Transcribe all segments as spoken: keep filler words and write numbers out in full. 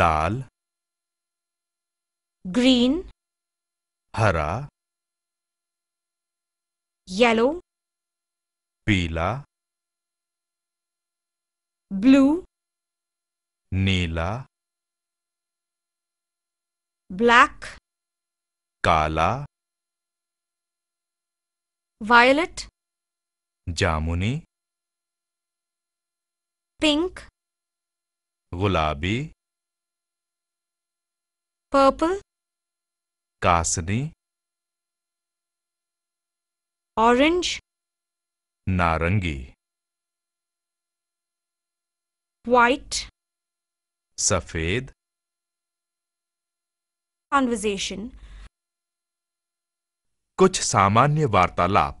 लाल, green, हरा, yellow, पीला, blue, नीला, ब्लैक, काला, वायलेट, जामुनी, पिंक, गुलाबी, पर्पल, कासनी, ऑरेंज, नारंगी, व्हाइट, सफेद, कन्वर्सेशन, कुछ सामान्य वार्तालाप,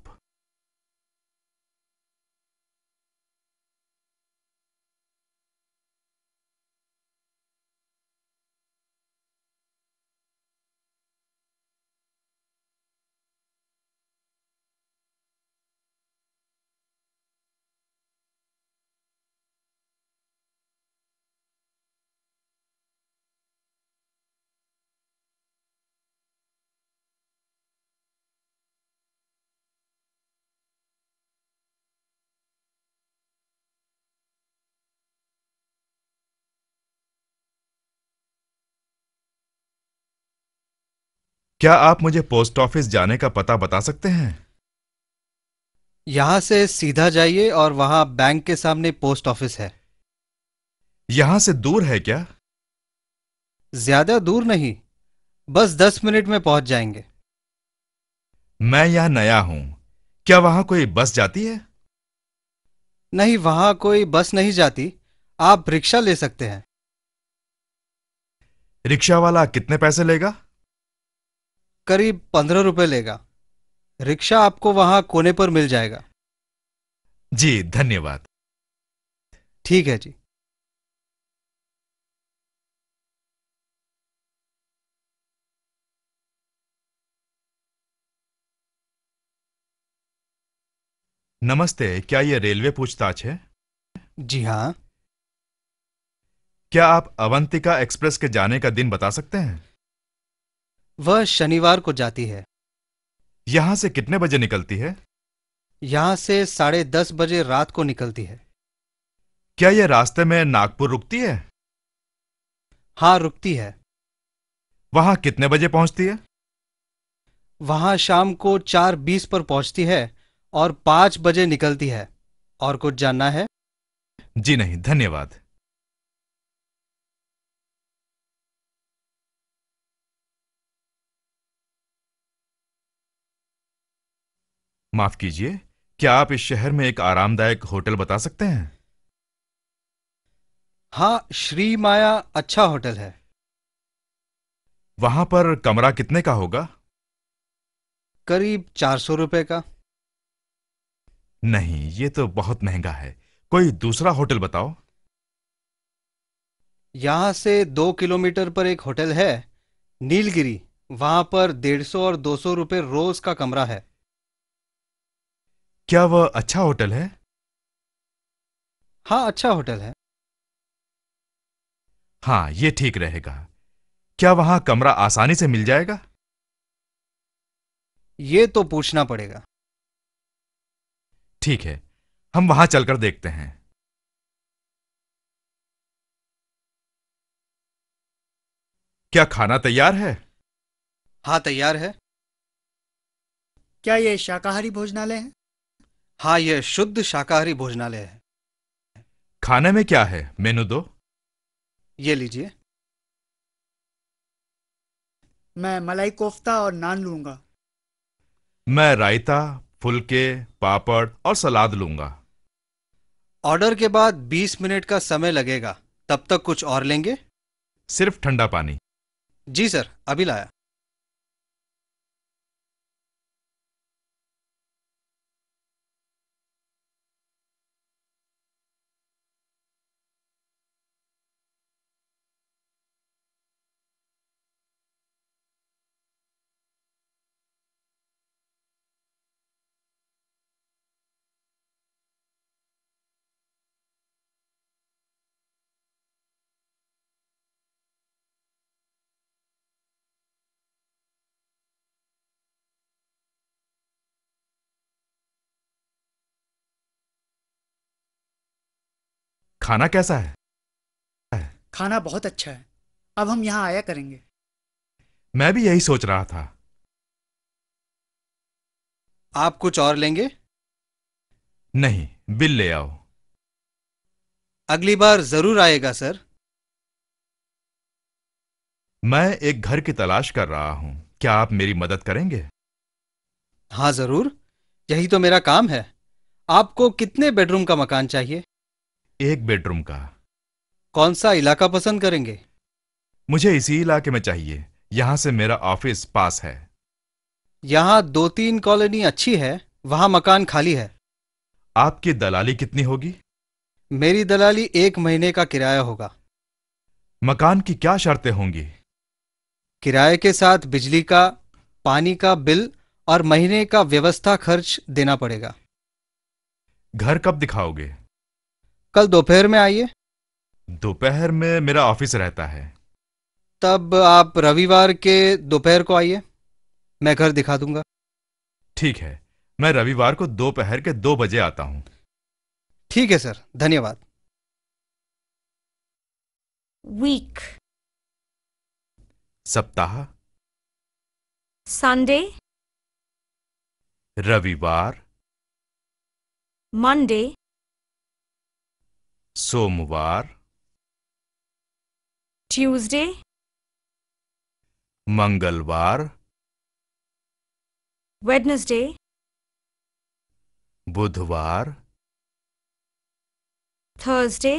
क्या आप मुझे पोस्ट ऑफिस जाने का पता बता सकते हैं? यहाँ से सीधा जाइए और वहाँ बैंक के सामने पोस्ट ऑफिस है। यहाँ से दूर है क्या? ज्यादा दूर नहीं, बस दस मिनट में पहुँच जाएंगे। मैं यहाँ नया हूँ, क्या वहाँ कोई बस जाती है? नहीं, वहाँ कोई बस नहीं जाती, आप रिक्शा ले सकते हैं। रिक्शा वाला कितने पैसे लेगा? करीब पंद्रह रुपए लेगा। रिक्शा आपको वहां कोने पर मिल जाएगा। जी धन्यवाद। ठीक है जी। नमस्ते, क्या ये रेलवे पूछताछ है? जी हाँ। क्या आप अवंतिका एक्सप्रेस के जाने का दिन बता सकते हैं? वह शनिवार को जाती है। यहाँ से कितने बजे निकलती है? यहाँ से साढ़े दस बजे रात को निकलती है। क्या यह रास्ते में नागपुर रुकती है? हाँ रुकती है। वहाँ कितने बजे पहुँचती है? वहाँ शाम को चार बीस पर पहुँचती है और पाँच बजे निकलती है। और कुछ जानना है? जी नहीं, धन्यवाद। माफ कीजिए, क्या आप इस शहर में एक आरामदायक होटल बता सकते हैं? हाँ, श्री माया अच्छा होटल है। वहां पर कमरा कितने का होगा? करीब चार सौ रुपए का। नहीं, ये तो बहुत महंगा है, कोई दूसरा होटल बताओ। यहाँ से दो किलोमीटर पर एक होटल है, नीलगिरी, वहां पर डेढ़ सौ और दो सौ रुपए रोज का कमरा है। क्या वह अच्छा होटल है? हाँ अच्छा होटल है। हाँ ये ठीक रहेगा। क्या वहाँ कमरा आसानी से मिल जाएगा? ये तो पूछना पड़ेगा। ठीक है, हम वहाँ चलकर देखते हैं। क्या खाना तैयार है? हाँ तैयार है। क्या ये शाकाहारी भोजनालय है? हाँ यह शुद्ध शाकाहारी भोजनालय है। खाने में क्या है? मेनू दो। ये लीजिए। मैं मलाई कोफ्ता और नान लूंगा। मैं रायता, फुलके, पापड़ और सलाद लूंगा। ऑर्डर के बाद बीस मिनट का समय लगेगा, तब तक कुछ और लेंगे? सिर्फ ठंडा पानी। जी सर, अभी लाया। खाना कैसा है? खाना बहुत अच्छा है। अब हम यहाँ आया करेंगे। मैं भी यही सोच रहा था। आप कुछ और लेंगे? नहीं, बिल ले आओ। अगली बार जरूर आएगा सर। मैं एक घर की तलाश कर रहा हूँ, क्या आप मेरी मदद करेंगे? हाँ जरूर, यही तो मेरा काम है। आपको कितने बेडरूम का मकान चाहिए? एक बेडरूम का। कौन सा इलाका पसंद करेंगे? मुझे इसी इलाके में चाहिए, यहाँ से मेरा ऑफिस पास है। यहाँ दो तीन कॉलोनी अच्छी है, वहाँ मकान खाली है। आपकी दलाली कितनी होगी? मेरी दलाली एक महीने का किराया होगा। मकान की क्या शर्तें होंगी? किराए के साथ बिजली का, पानी का बिल और महीने का व्यवस्था खर्च देना पड़ेगा। घर कब दिखाओगे? कल दोपहर में आइए। दोपहर में मेरा ऑफिस रहता है। तब आप रविवार के दोपहर को आइए, मैं घर दिखा दूंगा। ठीक है, मैं रविवार को दोपहर के दो बजे आता हूँ। ठीक है सर, धन्यवाद। वीक, सप्ताह, संडे, रविवार, मंडे, सोमवार, ट्यूसडे, मंगलवार, वेडनेसडे, बुधवार, थर्सडे,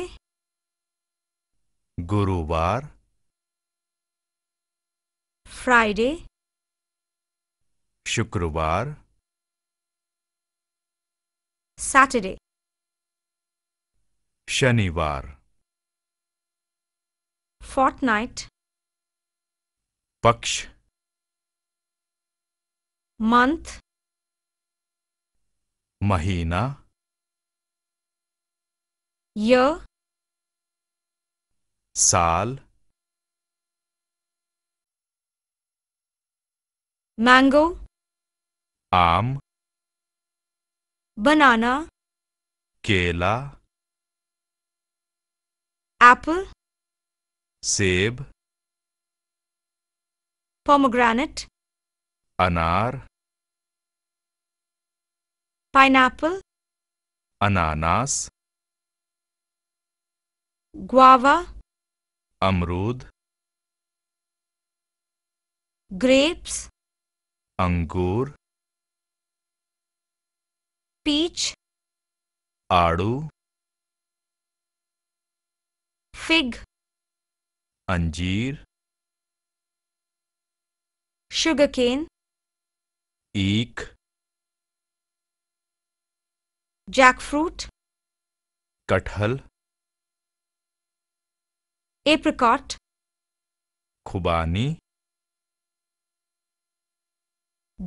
गुरुवार, फ्राइडे, शुक्रवार, सैटरडे, शनिवार, फोर्टनाइट, पक्ष, मंथ, महीना, ईयर, साल, मैंगो, आम, बनाना, केला, एप्पल, सेब, पोमेग्रेनेट, अनार, पाइनएप्पल, अनानास, गुआवा, अमरूद, ग्रेप्स, अंगूर, पीच, आड़ू, फिग, अंजीर, शुगरकेन, ईख, जैकफ्रूट, कटहल, एप्रिकॉट, खुबानी,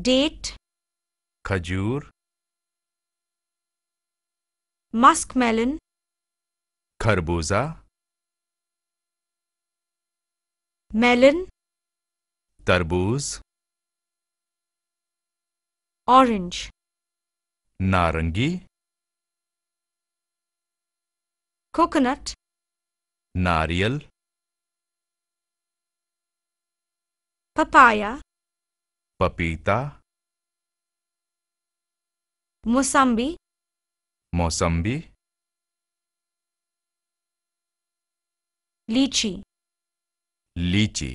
डेट, खजूर, मस्कमेलन, खरबूजा, मेलन, तरबूज, ऑरेंज, नारंगी, कोकोनट, नारियल, पपाया, पपीता, मौसम्बी, मौसम्बी, लीची, लीची,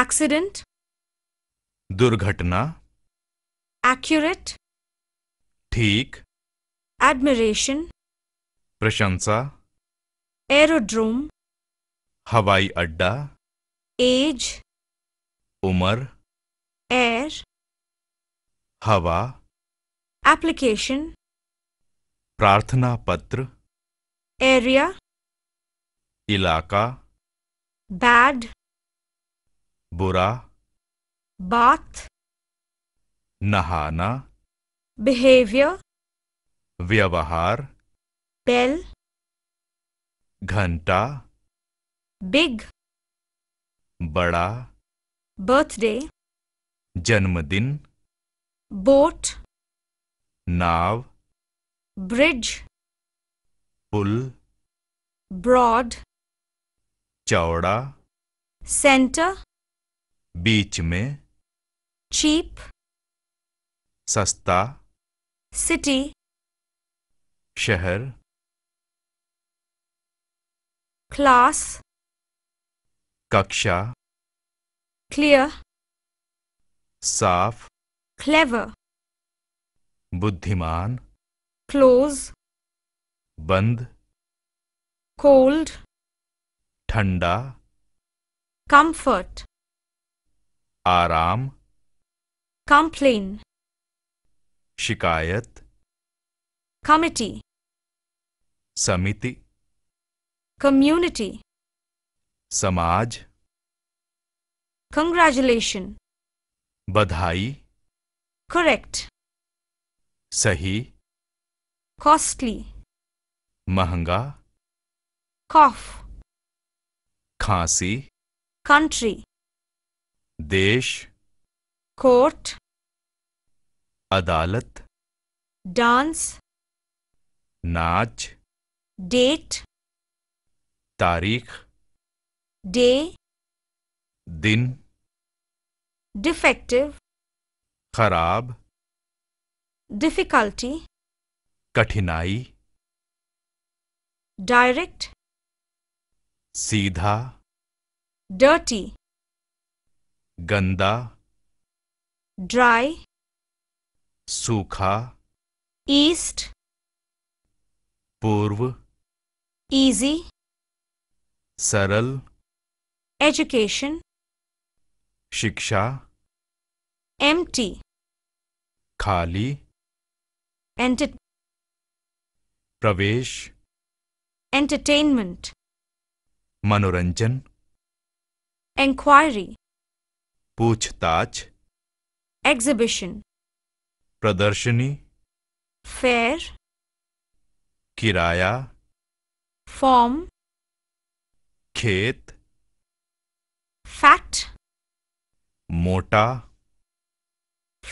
एक्सीडेंट, दुर्घटना, एक्यूरेट, ठीक, एडमिरेशन, प्रशंसा, एरोड्रोम, हवाई अड्डा, एज, उम्र, एयर, हवा, एप्लीकेशन, प्रार्थना पत्र, एरिया, इलाका, बैड, बुरा, बाथ, नहाना, बिहेवियर, व्यवहार, बेल, घंटा, बिग, बड़ा, बर्थडे, जन्मदिन, बोट, नाव, ब्रिज, पुल, ब्रॉड, चौड़ा, सेंटर, बीच में, चीप, सस्ता, सिटी, शहर, क्लास, कक्षा, क्लियर, साफ, क्लेवर, बुद्धिमान, क्लोज, बंद, कोल्ड, ठंडा, कंफर्ट, आराम, कंप्लेन, शिकायत, कमिटी, समिति, कम्युनिटी, समाज, कंग्रेचुलेशन, बधाई, करेक्ट, सही, कॉस्टली, महंगा, कॉफ, खांसी, कंट्री, देश, कोर्ट, अदालत, डांस, नाच, डेट, तारीख, डे, दिन, डिफेक्टिव, खराब, डिफिकल्टी, कठिनाई, डायरेक्ट, सीधा, डर्टी, गंदा, ड्राई, सूखा, ईस्ट, पूर्व, इजी, सरल, एजुकेशन, शिक्षा, एम्प्टी, खाली, एंटर, प्रवेश, entertainment, मनोरंजन, inquiry, पूछताछ, exhibition, प्रदर्शनी, fair, किराया, form, खेत, fat, मोटा,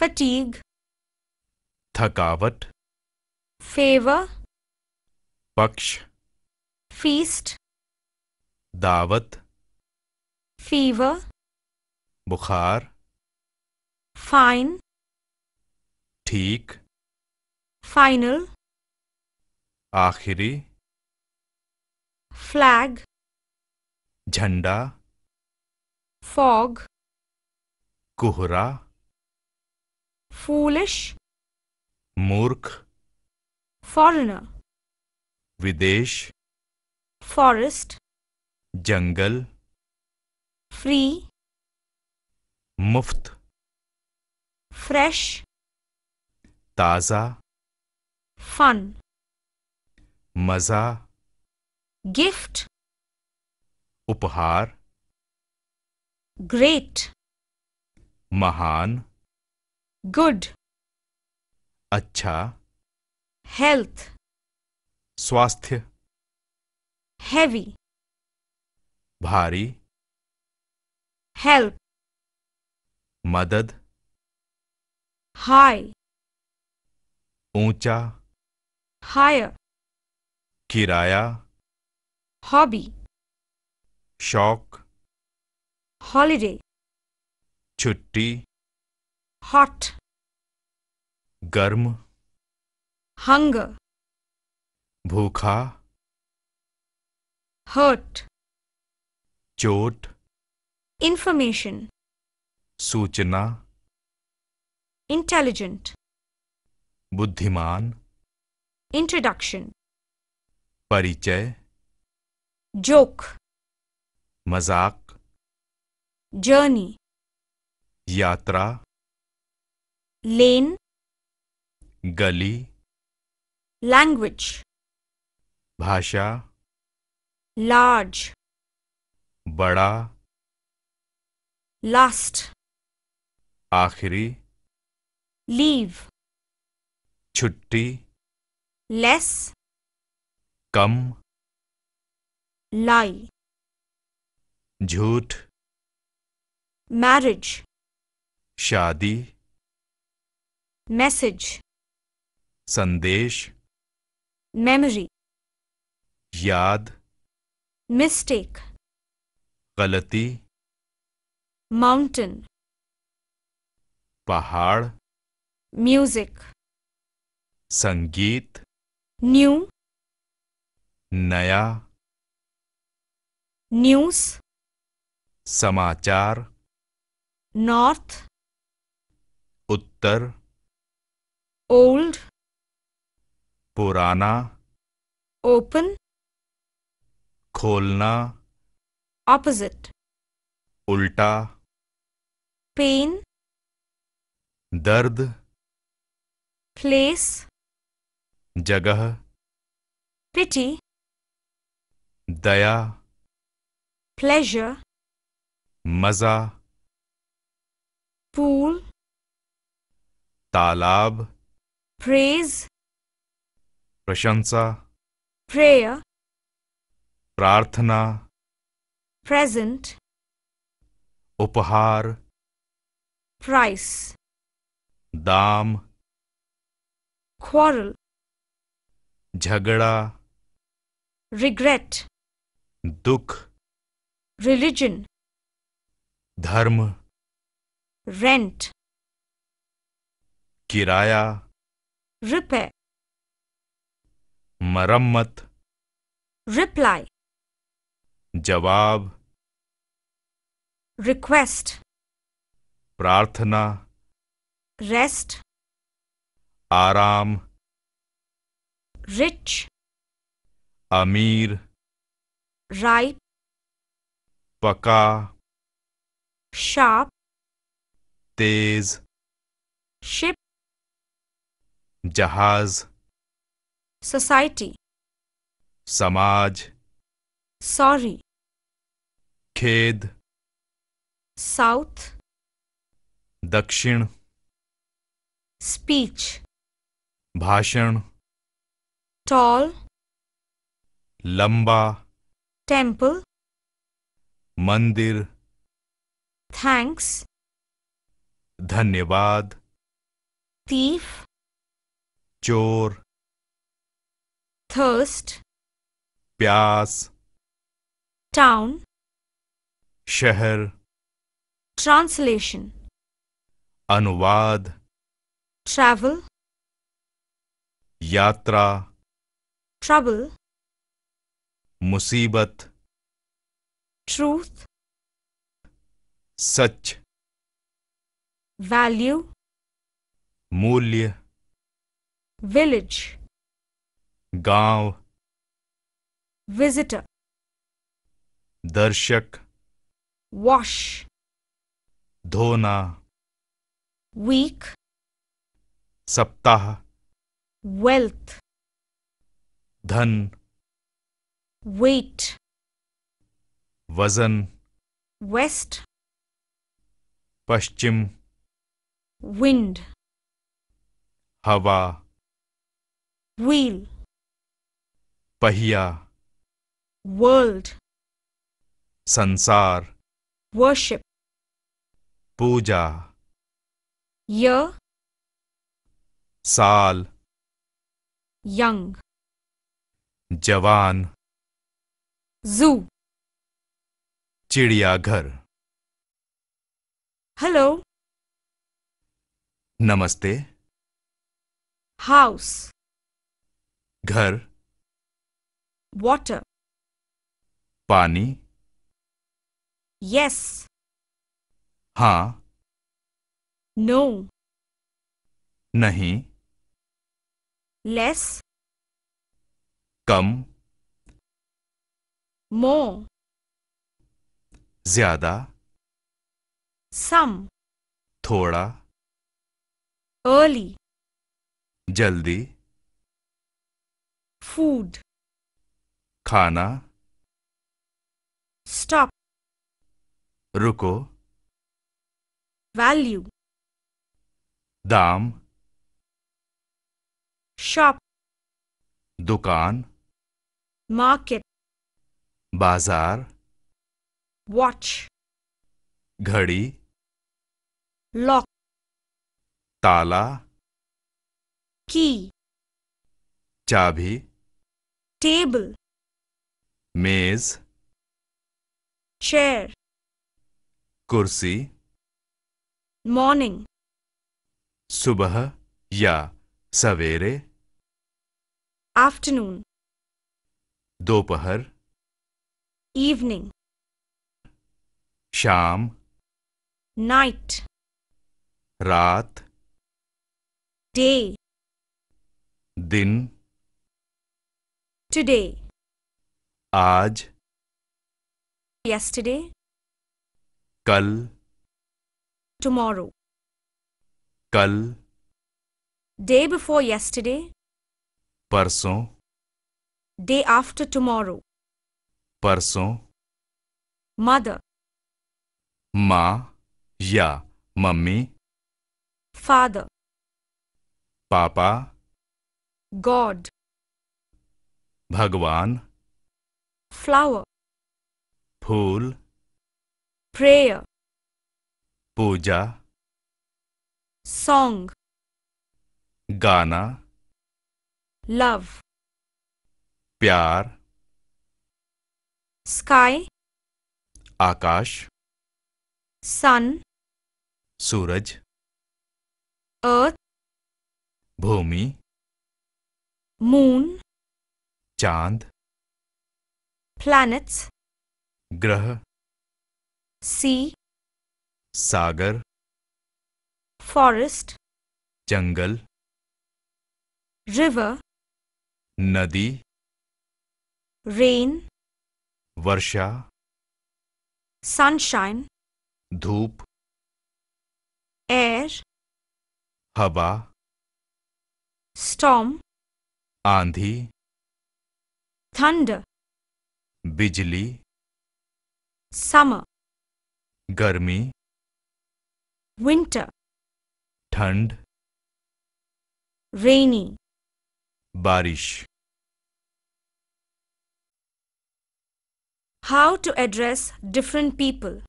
fatigue, थकावट, favor, पक्ष, feast, दावत, fever, बुखार, fine, ठीक, final, आखिरी, flag, झंडा, fog, कोहरा, foolish, मूर्ख, foreigner, विदेश, forest, जंगल, free, मुफ्त, fresh, ताजा, fun, मजा, gift, उपहार, great, महान, good, अच्छा, health, स्वास्थ्य, heavy, भारी, help, मदद, high, ऊंचा, higher, किराया, hobby, शौक, holiday, छुट्टी, hot, गर्म, hunger, भूखा, hurt, चोट, information, सूचना, intelligent, बुद्धिमान, introduction, परिचय, joke, मजाक, journey, यात्रा, lane, गली, language, भाषा, large, बड़ा, last, आखिरी, leave, छुट्टी, less, कम, lie, झूठ, marriage, शादी, message, संदेश, memory, याद, मिस्टेक, गलती, माउंटेन, पहाड़, म्यूजिक, संगीत, न्यू, नया, न्यूज़, समाचार, नॉर्थ, उत्तर, ओल्ड, पुराना, ओपन, खोलना, ऑपोजिट, उल्टा, पेन, दर्द, प्लेस, जगह, पिटी, दया, प्लेजर, मजा, पूल, तालाब, प्रेज, प्रशंसा, प्रेयर, प्रार्थना, प्रेजेंट, उपहार, प्राइस, दाम, quarrel, झगड़ा, regret, दुख, religion, धर्म, rent, किराया, repair, मरम्मत, reply, जवाब, request, प्रार्थना, rest, आराम, rich, अमीर, ripe, पका, sharp, तेज, ship, जहाज, society, समाज, sorry, खेद, south, दक्षिण, speech, भाषण, tall, लंबा, temple, मंदिर, thanks, धन्यवाद, thief, चोर, thirst, प्यास, town, शहर, translation, अनुवाद, travel, यात्रा, trouble, मुसीबत, truth, सच, value, मूल्य, village, गांव, visitor, दर्शक, wash, धोना, week, सप्ताह, wealth, धन, weight, वजन, west, पश्चिम, wind, हवा, wheel, पहिया, world, संसार, worship, पूजा, year, साल, young, जवान, zoo, चिड़ियाघर। Hello, नमस्ते, house, घर, water, पानी, yes, हाँ, no, नहीं, less, कम, more, ज्यादा, some, थोड़ा, early, जल्दी, food, खाना, stop, रुको, value, दाम, shop, दुकान, market, बाजार, watch, घड़ी, lock, ताला, key, चाबी, table, मेज, चेयर, कुर्सी, मॉर्निंग, सुबह या सवेरे, आफ्टरनून, दोपहर, इवनिंग, शाम, नाइट, रात, डे, दिन, टुडे, आज, yesterday, कल, tomorrow, कल, day before yesterday, परसों, day after tomorrow, परसों, mother, माँ या मम्मी, father, पापा, God, भगवान, flower, फूल, prayer, पूजा, song, गाना, love, प्यार, sky, आकाश, sun, सूरज, earth, भूमि, moon, चांद, planets, ग्रह, sea, सागर, forest, जंगल, river, नदी, rain, वर्षा, sunshine, धूप, air, हवा, storm, आंधी, thunder, बिजली, summer, गर्मी, winter, ठंड, rainy, बारिश. How to address different people.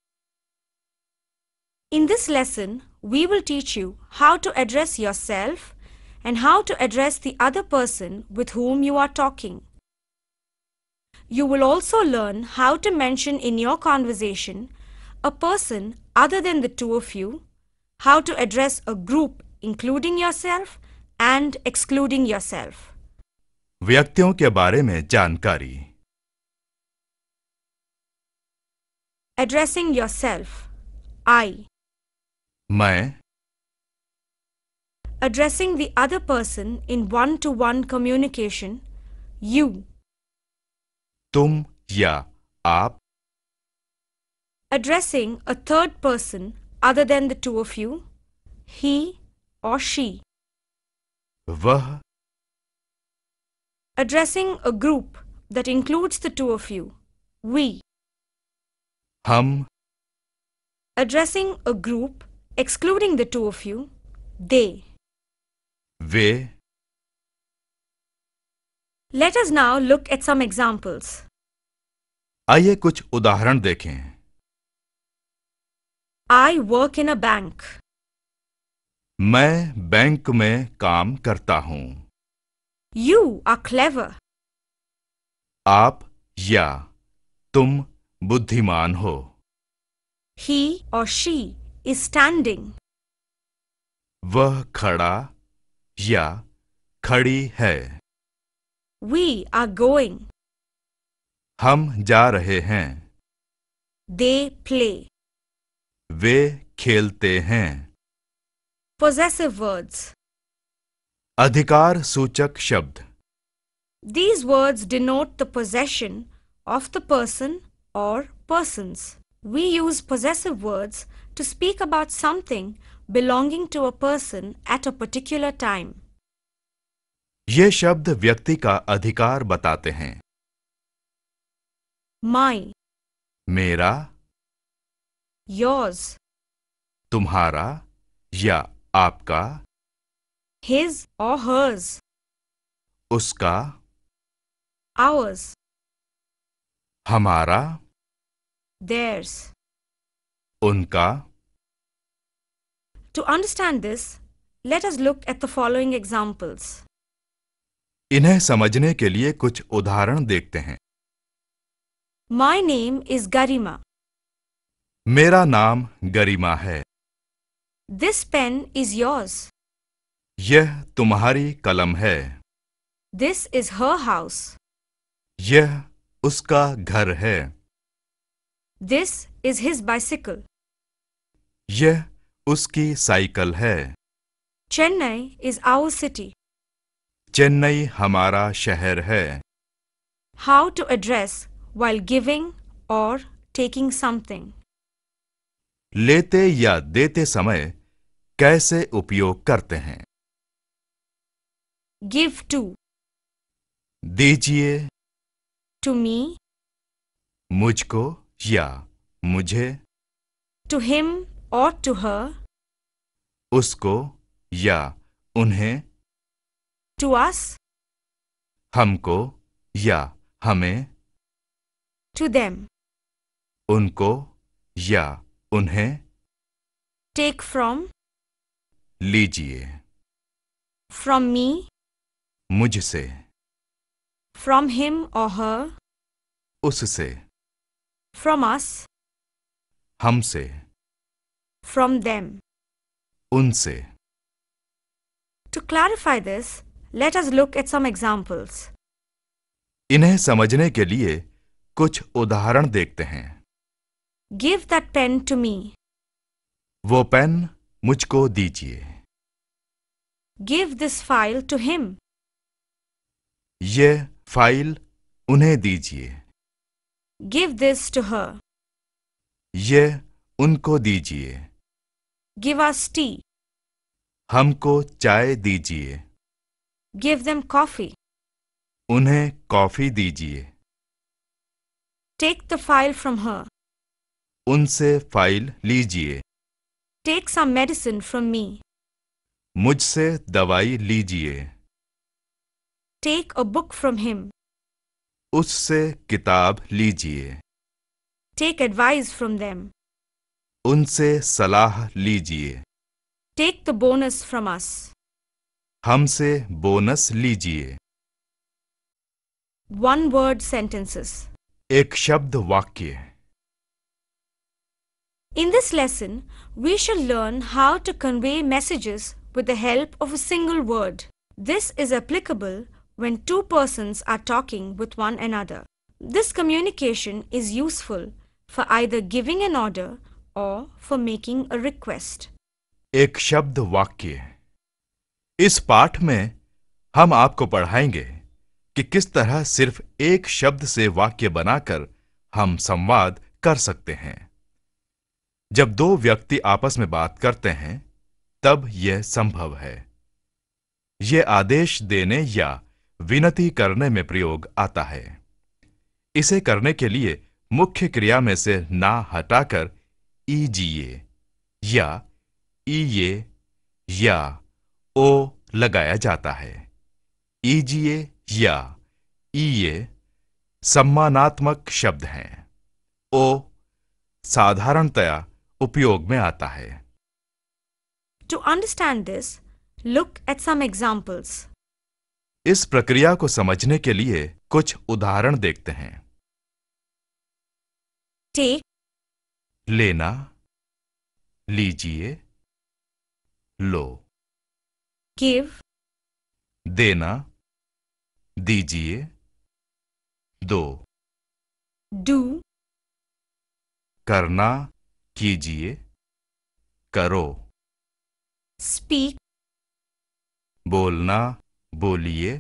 In this lesson, we will teach you how to address yourself and how to address the other person with whom you are talking. You will also learn how to mention in your conversation a person other than the two of you, how to address a group including yourself and excluding yourself. व्यक्तियों के बारे में जानकारी. Addressing yourself, I. मैं. Addressing the other person in one-to-one communication, you. तुम या आप. Addressing a third person other than the two of you, he or she. वह. Addressing a group that includes the two of you, we. हम. Addressing a group excluding the two of you, they. Way. Let us now look at some examples. आइए कुछ उदाहरण देखें. I work in a bank. मैं bank में काम करता हूँ. You are clever. आप या तुम बुद्धिमान हो. He or she is standing. वह खड़ा या खड़ी है. We are going. हम जा रहे हैं. They play. वे खेलते हैं. Possessive words. अधिकार सूचक शब्द. These words denote the possession of the person or persons. We use possessive words to speak about something belonging to a person at a particular time. ये शब्द व्यक्ति का अधिकार बताते हैं. My, मेरा, yours, तुम्हारा या आपका, his or hers, उसका, ours, हमारा, theirs, उनका. To understand this, let us look at the following examples. इन्हें समझने के लिए कुछ उदाहरण देखते हैं. My name is Garima. मेरा नाम गरिमा है. This pen is yours. यह तुम्हारी कलम है. This is her house. यह उसका घर है. This is his bicycle. यह उसकी साइकिल है. Chennai is our city. Chennai हमारा शहर है. How to address while giving or taking something. लेते या देते समय कैसे उपयोग करते हैं. Give to. दीजिए. To me. मुझको या मुझे. To him or to her. उसको या उन्हें. To us. हमको या हमें. To them. उनको या उन्हें. Take from. लीजिए. From me. मुझसे. From him or her. उससे. From us. हमसे. From them. उनसे. To clarify this, let us look at some examples. इन्हें समझने के लिए कुछ उदाहरण देखते हैं. Give that pen to me. वो पेन मुझको दीजिए. Give this file to him. ये फाइल उन्हें दीजिए. Give this to her. ये उनको दीजिए. Give us tea. हमको चाय दीजिए. Give them coffee. उन्हें कॉफी दीजिए. Take the file from her. उनसे फाइल लीजिए. Take some medicine from me. मुझसे दवाई लीजिए. Take a book from him. उससे किताब लीजिए. Take advice from them. उनसे सलाह लीजिए. Take the bonus from us. हमसे बोनस लीजिए. One word sentences. एक शब्द वाक्य. In this lesson, we shall learn how to convey messages with the help of a single word. This is applicable when two persons are talking with one another. This communication is useful for either giving an order or for making a request. एक शब्द वाक्य. इस पाठ में हम आपको पढ़ाएंगे कि किस तरह सिर्फ एक शब्द से वाक्य बनाकर हम संवाद कर सकते हैं. जब दो व्यक्ति आपस में बात करते हैं तब यह संभव है. यह आदेश देने या विनती करने में प्रयोग आता है. इसे करने के लिए मुख्य क्रिया में से ना हटाकर ईजिए या ईये या ओ लगाया जाता है. ईजिए या ईये सम्मानात्मक शब्द हैं. ओ साधारणतया उपयोग में आता है. To understand this, look at some examples. इस प्रक्रिया को समझने के लिए कुछ उदाहरण देखते हैं. Take. लेना. लीजिए. लो. Give. देना. दीजिए. दो. Do. करना. कीजिए. करो. Speak. बोलना. बोलिए.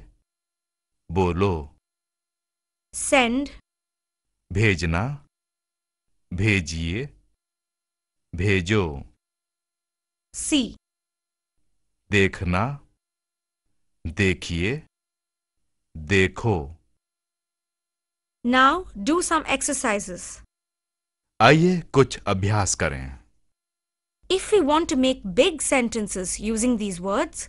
बोलो. Send. भेजना. भेजिए. भेजो. See. देखना. देखिए. देखो. Now do some exercises. आइए कुछ अभ्यास करें. If we want to make big sentences using these words,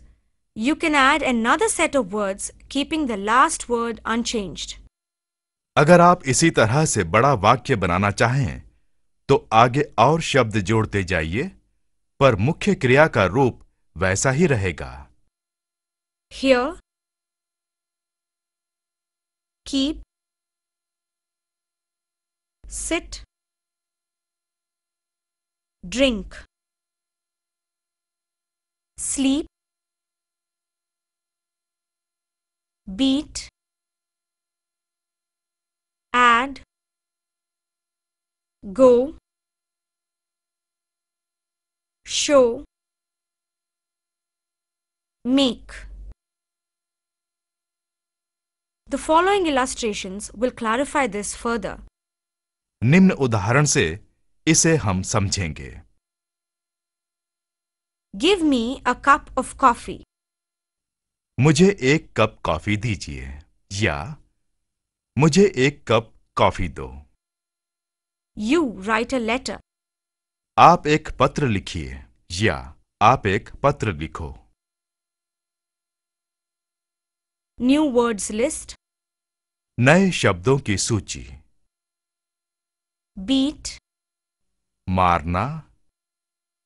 you can add another set of words keeping the last word unchanged. अगर आप इसी तरह से बड़ा वाक्य बनाना चाहें, तो आगे और शब्द जोड़ते जाइए, पर मुख्य क्रिया का रूप वैसा ही रहेगा. Here. Keep. sit, drink, sleep, beat, add, go, show, make. The following illustrations will clarify this further. निम्न उदाहरण से इसे हम समझेंगे. Give me a cup of coffee. मुझे एक कप कॉफी दीजिए या मुझे एक कप कॉफी दो. You write a letter. आप एक पत्र लिखिए या आप एक पत्र लिखो. New words list. नए शब्दों की सूची. Beat. मारना.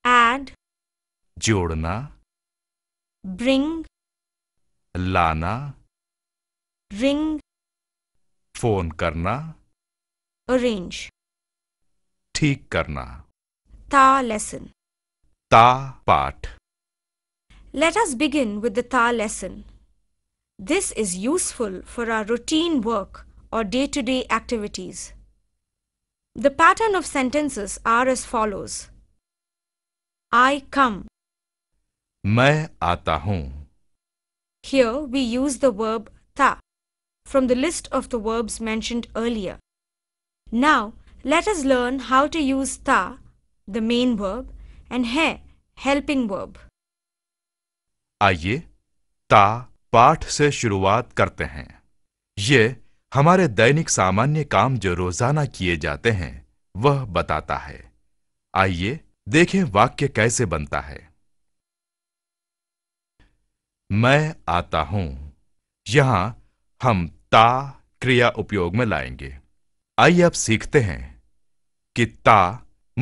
Add. जोड़ना. Bring. लाना. Ring. फोन करना. Arrange. ठीक करना. Ta lesson. Ta पाठ. Let us begin with the ta lesson. This is useful for our routine work or day-to-day activities. The pattern of sentences are as follows. I come. मैं आता हूँ. Here we use the verb ta from the list of the verbs mentioned earlier. Now let us learn how to use ta, the main verb, and he, helping verb. आइए ta पाठ से शुरुआत करते हैं. ये हमारे दैनिक सामान्य काम जो रोजाना किए जाते हैं वह बताता है. आइए देखें वाक्य कैसे बनता है. मैं आता हूं. यहाँ हम ता क्रिया उपयोग में लाएंगे. आइए अब सीखते हैं कि ता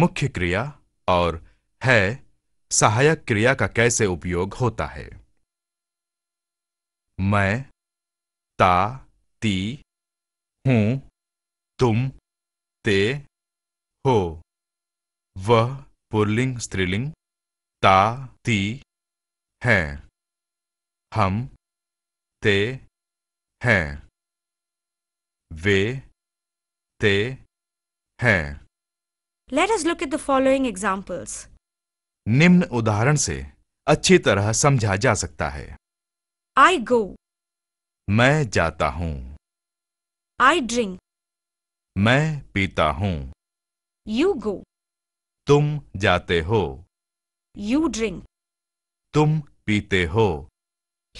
मुख्य क्रिया और है सहायक क्रिया का कैसे उपयोग होता है. मैं, ता, ती, हूं, तुम, ते, हो. वह पुल्लिंग स्त्रीलिंग ता, ती, हैं. हम, ते, हैं. वे, ते, हैं. Let us look at the following examples. निम्न उदाहरण से अच्छी तरह समझा जा सकता है. I go. मैं जाता हूँ. I drink. मैं पीता हूँ. You go. तुम जाते हो. You drink. तुम पीते हो.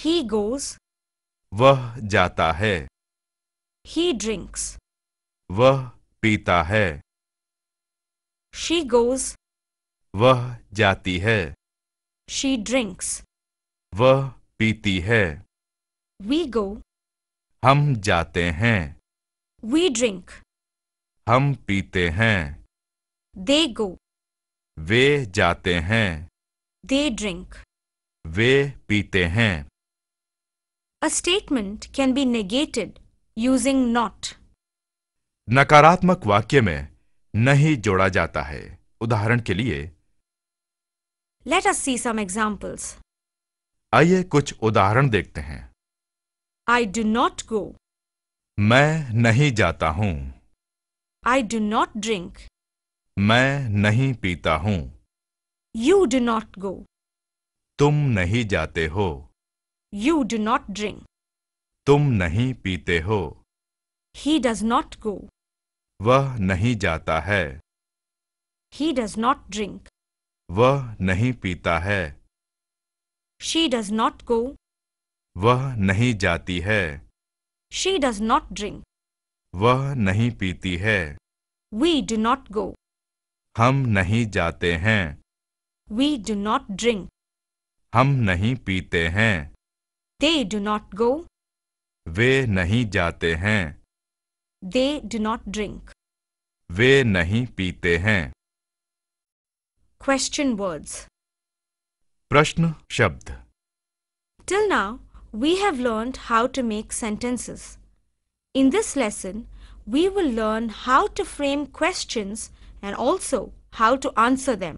He goes. वह जाता है. He drinks. वह पीता है. She goes. वह जाती है. She drinks. वह पीती है. We go. हम जाते हैं. We drink. हम पीते हैं. They go. वे जाते हैं. They drink. वे पीते हैं. A statement can be negated using not. नकारात्मक वाक्य में नहीं जोड़ा जाता है. उदाहरण के लिए Let us see some examples. आइए कुछ उदाहरण देखते हैं. I do not go. मैं नहीं जाता हूँ. I do not drink. मैं नहीं पीता हूँ. You do not go. तुम नहीं जाते हो. You do not drink. तुम नहीं पीते हो. He does not go. वह नहीं जाता है. He does not drink. वह नहीं पीता है. She does not go. वह नहीं जाती है. She does not drink. वह नहीं पीती है. We do not go. हम नहीं जाते हैं. We do not drink. हम नहीं पीते हैं. They do not go. वे नहीं जाते हैं. They do not drink. वे नहीं पीते हैं. Question words. प्रश्न शब्द. Till now, we have learned how to make sentences. In this lesson, we will learn how to frame questions and also how to answer them.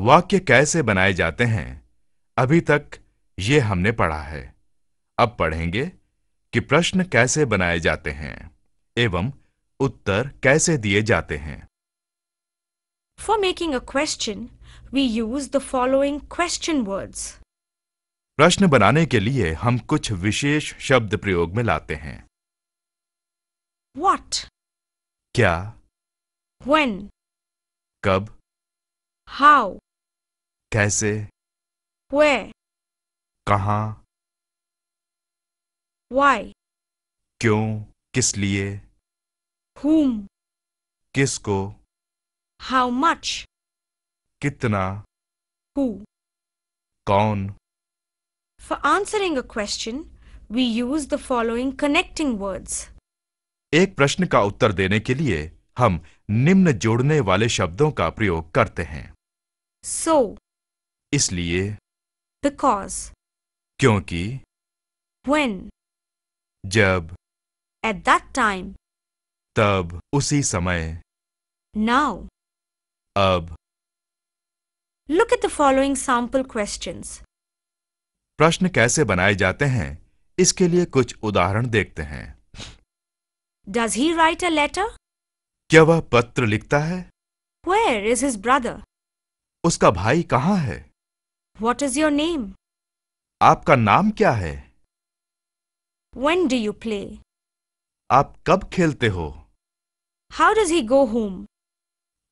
वाक्य कैसे बनाए जाते हैं? अभी तक ये हमने पढ़ा है। अब पढ़ेंगे कि प्रश्न कैसे बनाए जाते हैं एवं उत्तर कैसे दिए जाते हैं। For making a question, we use the following question words. प्रश्न बनाने के लिए हम कुछ विशेष शब्द प्रयोग में लाते हैं। What? क्या? When? कब? How? कैसे? Where? कहाँ? Why? क्यों? किस लिए? Whom? किसको? How much? कितना? Who? कौन? For answering a question, we use the following connecting words. एक प्रश्न का उत्तर देने के लिए हम निम्न जोड़ने वाले शब्दों का प्रयोग करते हैं। So, इसलिए, because, क्योंकि, when, जब, at that time, तब, उसी समय, now, अब। Look at the following sample questions. प्रश्न कैसे बनाए जाते हैं इसके लिए कुछ उदाहरण देखते हैं। Does he write a letter? क्या वह पत्र लिखता है? Where is his brother? उसका भाई कहाँ है? What is your name? आपका नाम क्या है? When do you play? आप कब खेलते हो? How does he go home?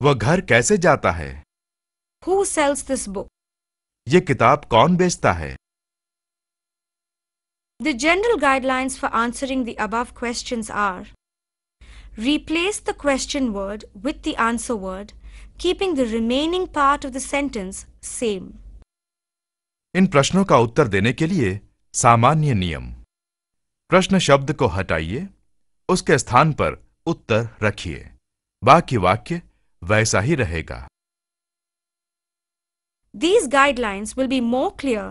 वह घर कैसे जाता है? Who sells this book? ये किताब कौन बेचता है? The general guidelines for answering the above questions are: replace the question word with the answer word, keeping the remaining part of the sentence same. इन प्रश्नों का उत्तर देने के लिए सामान्य नियम: प्रश्न शब्द को हटाइए, उसके स्थान पर उत्तर रखिए, बाकी वाक्य वैसा ही रहेगा। These guidelines will be more clear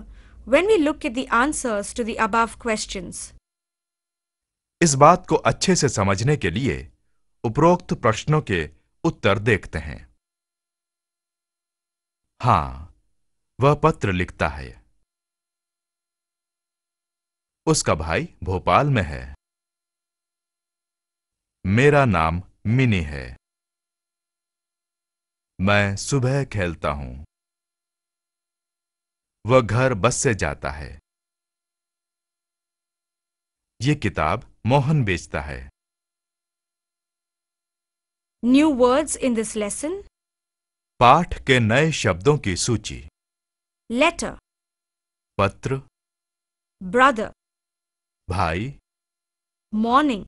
when we look at the answers to the above questions. इस बात को अच्छे से समझने के लिए उपरोक्त प्रश्नों के उत्तर देखते हैं। हाँ, वह पत्र लिखता है। उसका भाई भोपाल में है। मेरा नाम मिनी है। मैं सुबह खेलता हूँ। वह घर बस से जाता है। ये किताब मोहन बेचता है। New words in this lesson. पाठ के नए शब्दों की सूची। Letter. पत्र। Brother. भाई। Morning.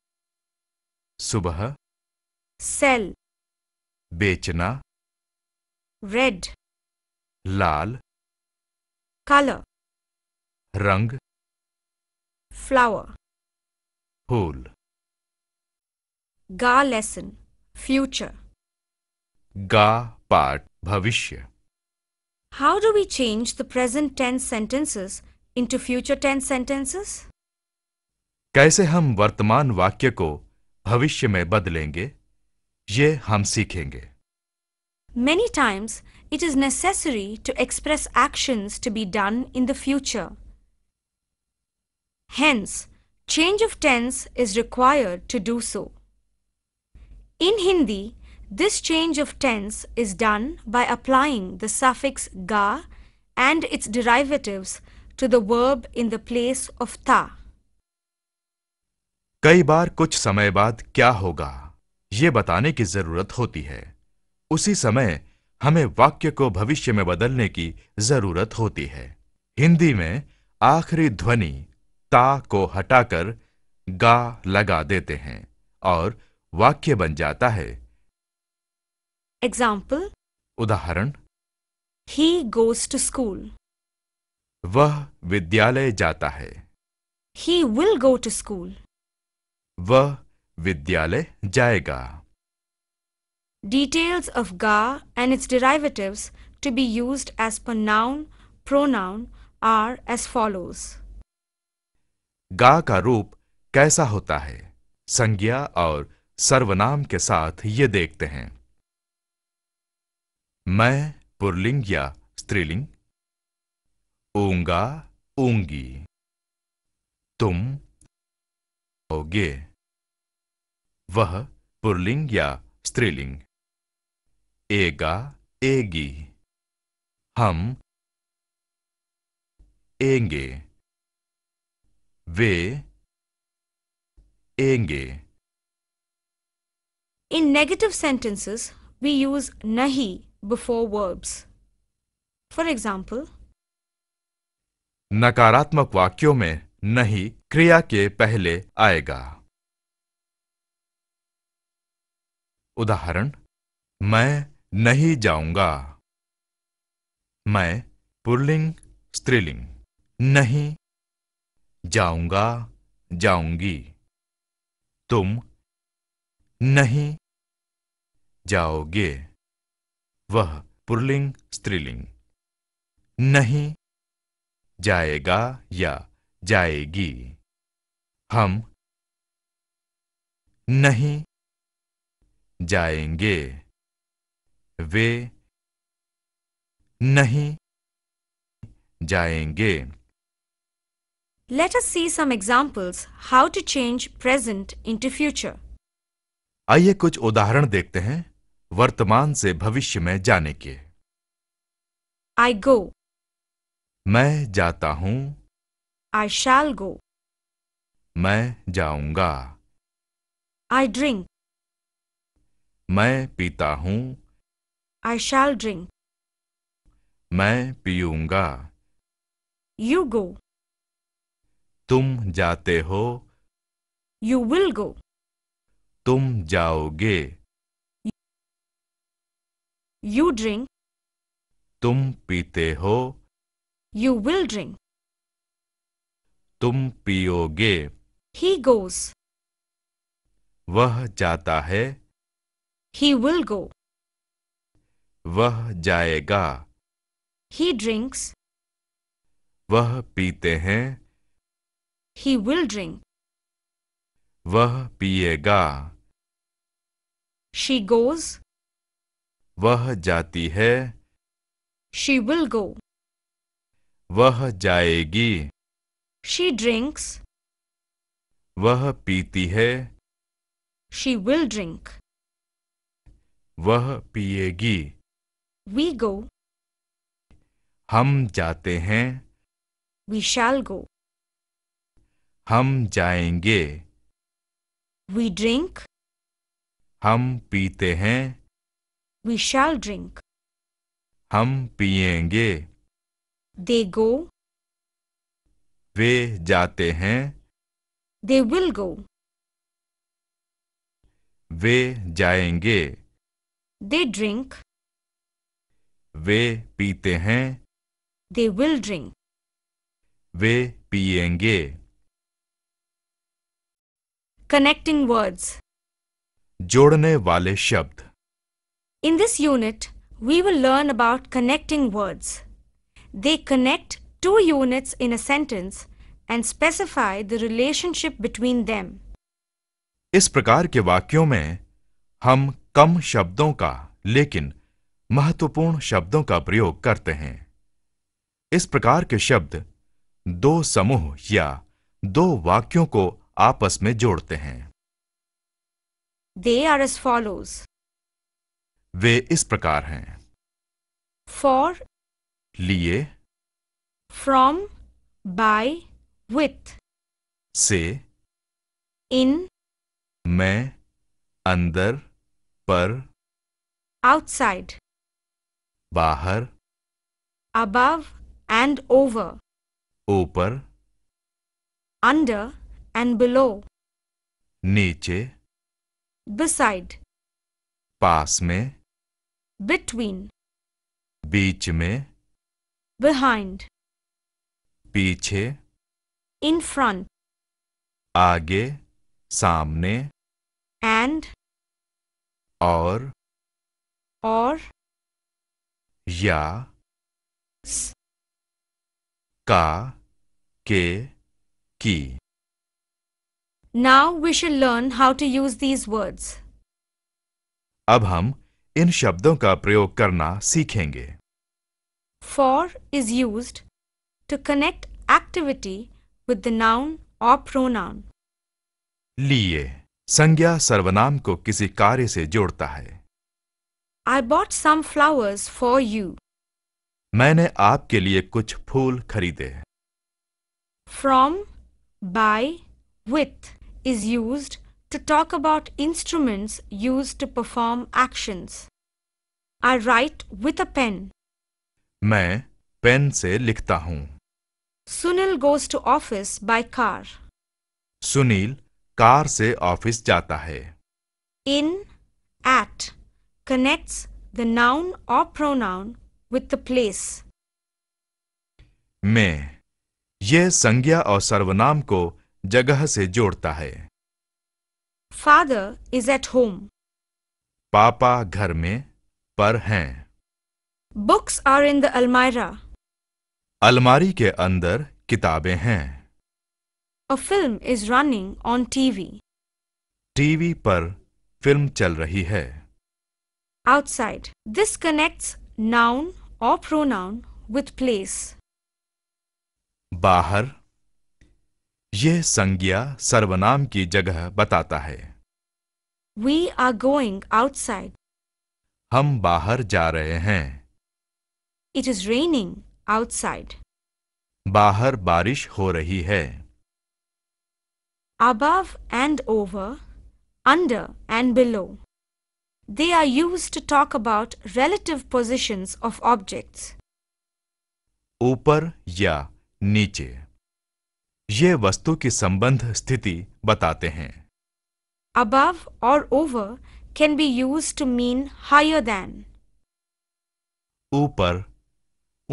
सुबह। Sell. बेचना। Red. लाल। Color. रंग. Flower. Pool. Ga lesson. Future. Ga part. Bhavishya. How do we change the present tense sentences into future tense sentences? कैसे हम वर्तमान वाक्य को भविष्य में बदलेंगे? ये हम सीखेंगे। Many times it is necessary to express actions to be done in the future. Hence, change of tense is required to do so. In Hindi, this change of tense is done by applying the suffix ga and its derivatives to the verb in the place of ta. कई बार कुछ समय बाद क्या होगा ये बताने की जरूरत होती है। उसी समय हमें वाक्य को भविष्य में बदलने की जरूरत होती है। हिंदी में आखिरी ध्वनि ता को हटाकर गा लगा देते हैं और वाक्य बन जाता है। एग्जाम्पल, उदाहरण, He goes to school. वह विद्यालय जाता है। He will go to school. वह विद्यालय जाएगा। Details of ga and its derivatives to be used as per noun, pronoun are as follows. Ga का रूप कैसा होता है? संज्ञा और सर्वनाम के साथ ये देखते हैं। मैं पुल्लिंग या स्त्रीलिंग, ऊंगा ऊंगी, तुम होगे, वह पुल्लिंग या स्त्रीलिंग, एगा एगी, हम एंगे, वे एंगे। In negative sentences, we use nahi before verbs. For example, नकारात्मक वाक्यों में नहीं क्रिया के पहले आएगा। उदाहरण, मैं नहीं जाऊंगा। मैं पुल्लिंग स्त्रीलिंग, नहीं जाऊंगा जाऊंगी, तुम नहीं जाओगे, वह पुल्लिंग स्त्रीलिंग, नहीं जाएगा या जाएगी, हम नहीं जाएंगे, वे नहीं जाएंगे। Let us see some examples how to change present into future. आइए कुछ उदाहरण देखते हैं वर्तमान से भविष्य में जाने के। I go. मैं जाता हूँ। I shall go. मैं जाऊँगा। I drink. मैं पीता हूँ। I shall drink. मैं पीऊँगा। You go. तुम जाते हो। You will go. तुम जाओगे। You drink. तुम पीते हो। You will drink. तुम पियोगे। He goes. वह जाता है। He will go. वह जाएगा। He drinks. वह पीते हैं। He will drink. वह पिएगा। She goes. वह जाती है। She will go. वह जाएगी। She drinks. वह पीती है। She will drink. वह पिएगी। We go. हम जाते हैं। We shall go. हम जाएंगे। We drink. हम पीते हैं। We shall drink. हम पिएंगे। They go. वे जाते हैं। They will go. वे जाएंगे। They drink. वे पीते हैं। They will drink. वे पिएंगे। Connecting words. जोड़ने वाले शब्द. In this unit, we will learn about connecting words. They connect two units in a sentence and specify the relationship between them. इस प्रकार के वाक्यों में हम कम शब्दों का लेकिन महत्वपूर्ण शब्दों का प्रयोग करते हैं। इस प्रकार के शब्द दो समूह या दो वाक्यों को आपस में जोड़ते हैं। They are as follows. वे इस प्रकार हैं। For, लिए, from, by, with, से, in, में, अंदर, पर, outside, बाहर, above and over, ऊपर, under and below, नीचे, beside, पास में, between, बीच में, behind, पीछे, in front, आगे, सामने, and, और, और, या, s, का, के, की, Now we shall learn how to use these words. अब हम इन शब्दों का प्रयोग करना सीखेंगे. For is used to connect activity with the noun or pronoun. लिए संज्ञा सर्वनाम को किसी कार्य से जोड़ता है. I bought some flowers for you. मैंने आपके लिए कुछ फूल खरीदे. From, by, with is used to talk about instruments used to perform actions. I write with a pen. मैं पेन से लिखता हूँ. Sunil goes to office by car. Sunil car से ऑफिस जाता है. In, at connects the noun or pronoun with the place. मैं ये संज्ञा और सर्वनाम को जगह से जोड़ता है. Father is at home. पापा घर में पर हैं. Books are in the almirah. अलमारी के अंदर किताबें हैं. A film is running on T V. TV पर फिल्म चल रही है. Outside. This connects noun or pronoun with place. बाहर यह संज्ञा सर्वनाम की जगह बताता है. We are going outside. हम बाहर जा रहे हैं. It is raining outside. बाहर बारिश हो रही है. Above and over, under and below. They are used to talk about relative positions of objects. ऊपर या नीचे ये वस्तु की संबंध स्थिति बताते हैं. Above or over can be used to mean higher than. ऊपर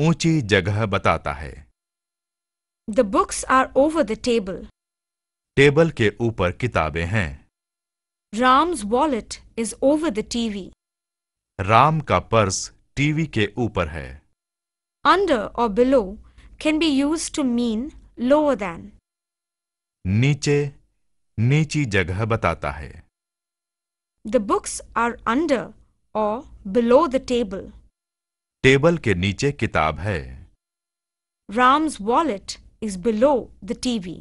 ऊंची जगह बताता है. The books are over the table. Table के ऊपर किताबें हैं. Ram's wallet is over the T V. Ram का पर्स टीवी के ऊपर है. Under or below can be used to mean lower than. नीचे, नीची जगह बताता है. The books are under or below the table. Table के नीचे किताब है. Ram's wallet is below the T V.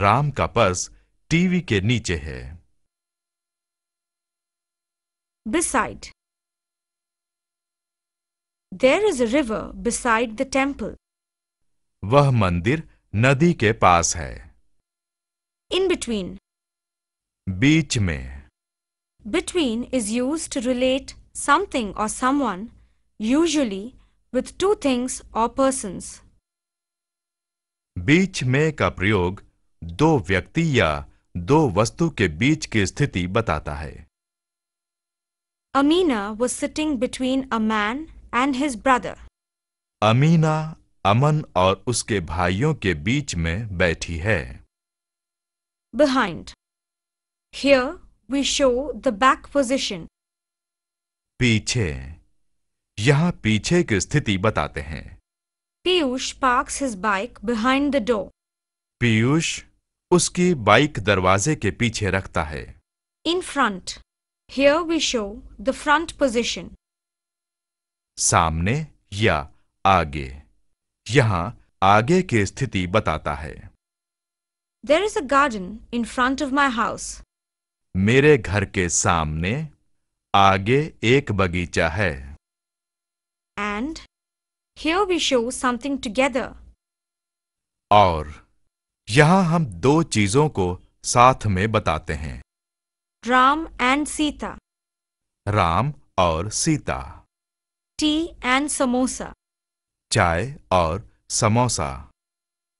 Ram का पर्स टीवी के नीचे है. Beside. There is a river beside the temple. वह मंदिर नदी के पास है. In between. बीच में. Between is used to relate something or someone, usually with two things or persons. बीच में का प्रयोग दो व्यक्ति या दो वस्तु के बीच की स्थिति बताता है. Amina was sitting between a man and his brother. Amina अमन और उसके भाइयों के बीच में बैठी है. Behind. Here we show the back position. पीछे. यहाँ पीछे की स्थिति बताते हैं. Piyush parks his bike behind the door. Piyush उसकी बाइक दरवाजे के पीछे रखता है. In front. Here we show the front position. सामने या आगे. यहाँ आगे की स्थिति बताता है. There is a garden in front of my house. मेरे घर के सामने आगे एक बगीचा है. And here we show something together. और यहाँ हम दो चीजों को साथ में बताते हैं. Ram and Sita. राम और सीता. Tea and samosa. चाय और samosa.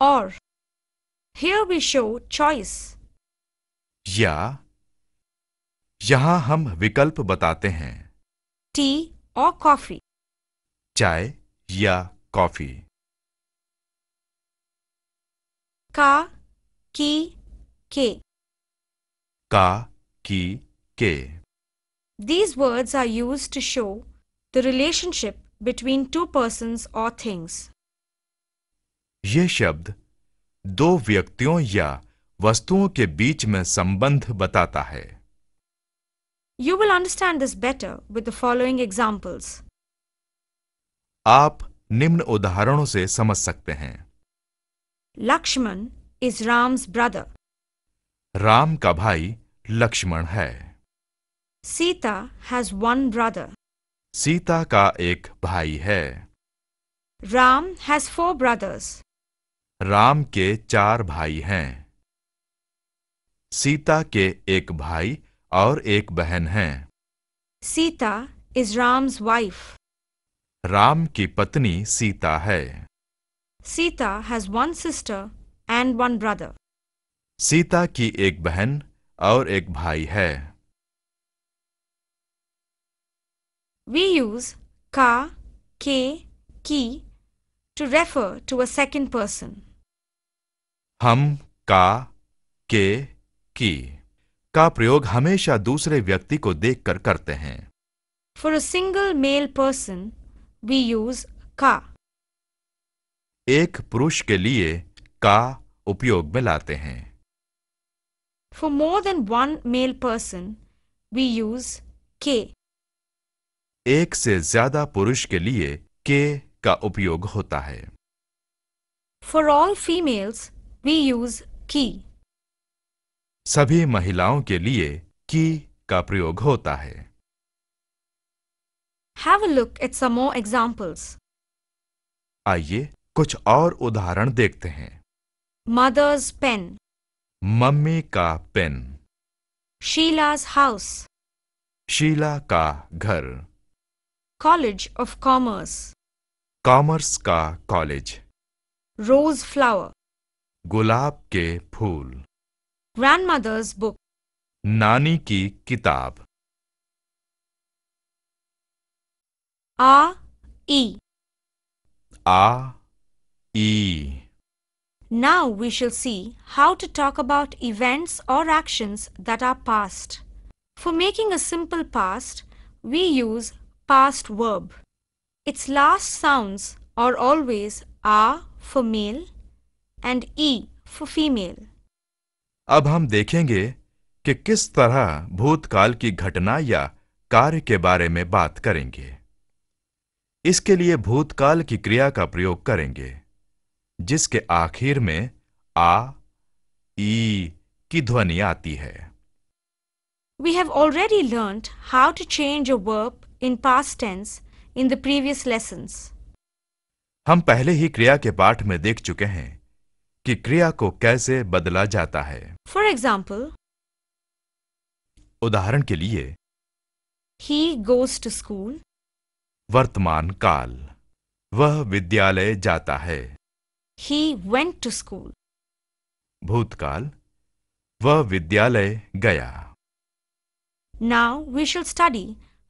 Or. Here we show choice. या यहाँ हम विकल्प बताते हैं. Tea or coffee. चाय या कॉफी. का की के. का की के. These words are used to show the relationship between two persons or things. ये शब्द दो व्यक्तियों या वस्तुओं के बीच में संबंध बताता है। You will understand this better with the following examples. आप निम्न उदाहरणों से समझ सकते हैं। Lakshman is Ram's brother. Ram का भाई लक्ष्मण है। Sita has one brother. Sita का एक भाई है। Ram has four brothers. Ram के चार भाई हैं। सीता के एक भाई और एक बहन है। Sita is Ram's wife. Ram की पत्नी सीता है। Sita has one sister and one brother. Sita की एक बहन और एक भाई है। We use ka, ke, ki to refer to a second person. हम का, के, की का प्रयोग हमेशा दूसरे व्यक्ति को देखकर करते हैं। For a single male person, we use का। एक पुरुष के लिए का उपयोग में लाते हैं। For more than one male person, we use के। एक से ज्यादा पुरुष के लिए के का उपयोग होता है। For all females, we use की। सभी महिलाओं के लिए की का प्रयोग होता है। Have a look at some more examples. आइए कुछ और उदाहरण देखते हैं। Mother's pen. मम्मी का पेन। Sheila's house. शीला का घर। College of Commerce. कॉमर्स का कॉलेज। Rose flower. गुलाब के फूल। Grandmother's book. नानी की किताब। आ ई। आ ई। Now we shall see how to talk about events or actions that are past. For making a simple past, we use past verb. Its last sounds are always a for male and e for female. अब हम देखेंगे कि किस तरह भूतकाल की घटना या कार्य के बारे में बात करेंगे। इसके लिए भूतकाल की क्रिया का प्रयोग करेंगे, जिसके आखिर में आ ई की ध्वनि आती है। We have already learnt how to change a verb in past tense in the previous lessons. हम पहले ही क्रिया के पाठ में देख चुके हैं कि क्रिया को कैसे बदला जाता है। For example, उदाहरण के लिए He goes to school. वर्तमान काल, वह विद्यालय जाता है। He went to school. भूतकाल, वह विद्यालय गया। Now we shall study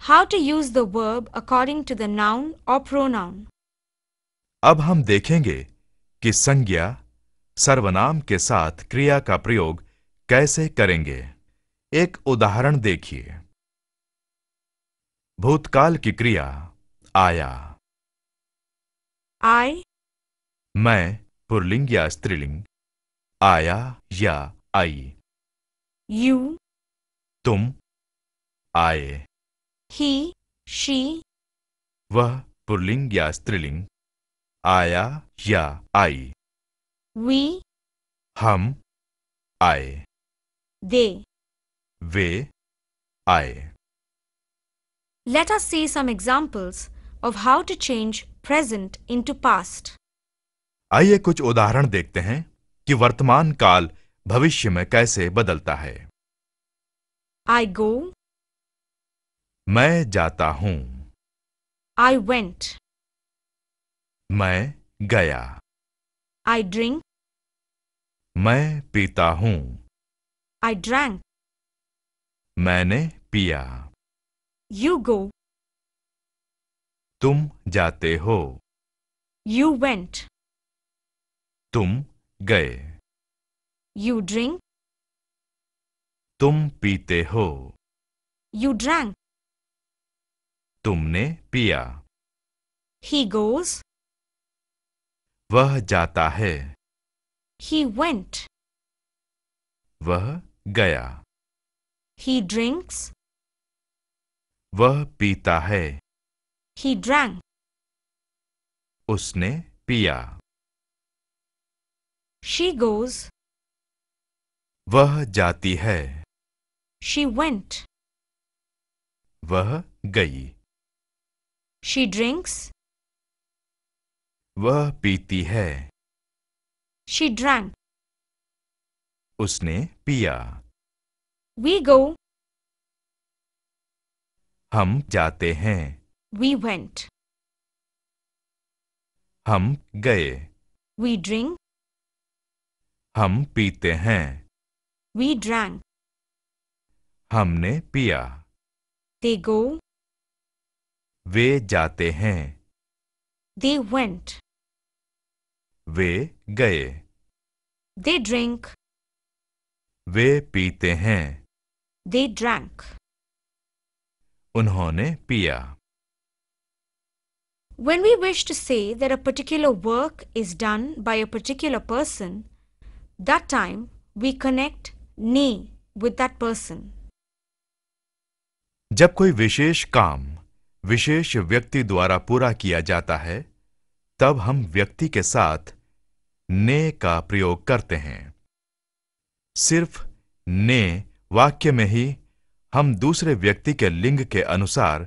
how to use the verb according to the noun or pronoun. अब हम देखेंगे कि संज्ञा सर्वनाम के साथ क्रिया का प्रयोग कैसे करेंगे। एक उदाहरण देखिए। भूतकाल की क्रिया आया। आई मैं पुल्लिंग या स्त्रीलिंग आया या आई। यू तुम आए। ही शी वह पुल्लिंग या स्त्रीलिंग आया या आई। We हम आए। They वे आए। Let us see some examples of how to change present into past. आइए कुछ उदाहरण देखते हैं कि वर्तमान काल भविष्य में कैसे बदलता है। I go मैं जाता हूँ। I went मैं गया। I drink. मैं पीता हूँ। I drank. मैंने पिया। You go. तुम जाते हो। You went. तुम गए। You drink. तुम पीते हो। You drank. तुमने पिया। He goes. वह जाता है। He went. वह गया। He drinks. वह पीता है। He drank. उसने पिया। She goes. वह जाती है। She went. वह गई। She drinks. वह पीती है। She drank. उसने पिया। We go. हम जाते हैं। We went. हम गए। We drink. हम पीते हैं। We drank. हमने पिया। They go. वे जाते हैं। They went. वे गए। They drink. वे पीते हैं। They drank. उन्होंने पिया। When we wish to say that a particular work is done by a particular person, that time we connect ne with that person. जब कोई विशेष काम विशेष व्यक्ति द्वारा पूरा किया जाता है, तब हम व्यक्ति के साथ ने का प्रयोग करते हैं। सिर्फ ने वाक्य में ही हम दूसरे व्यक्ति के लिंग के अनुसार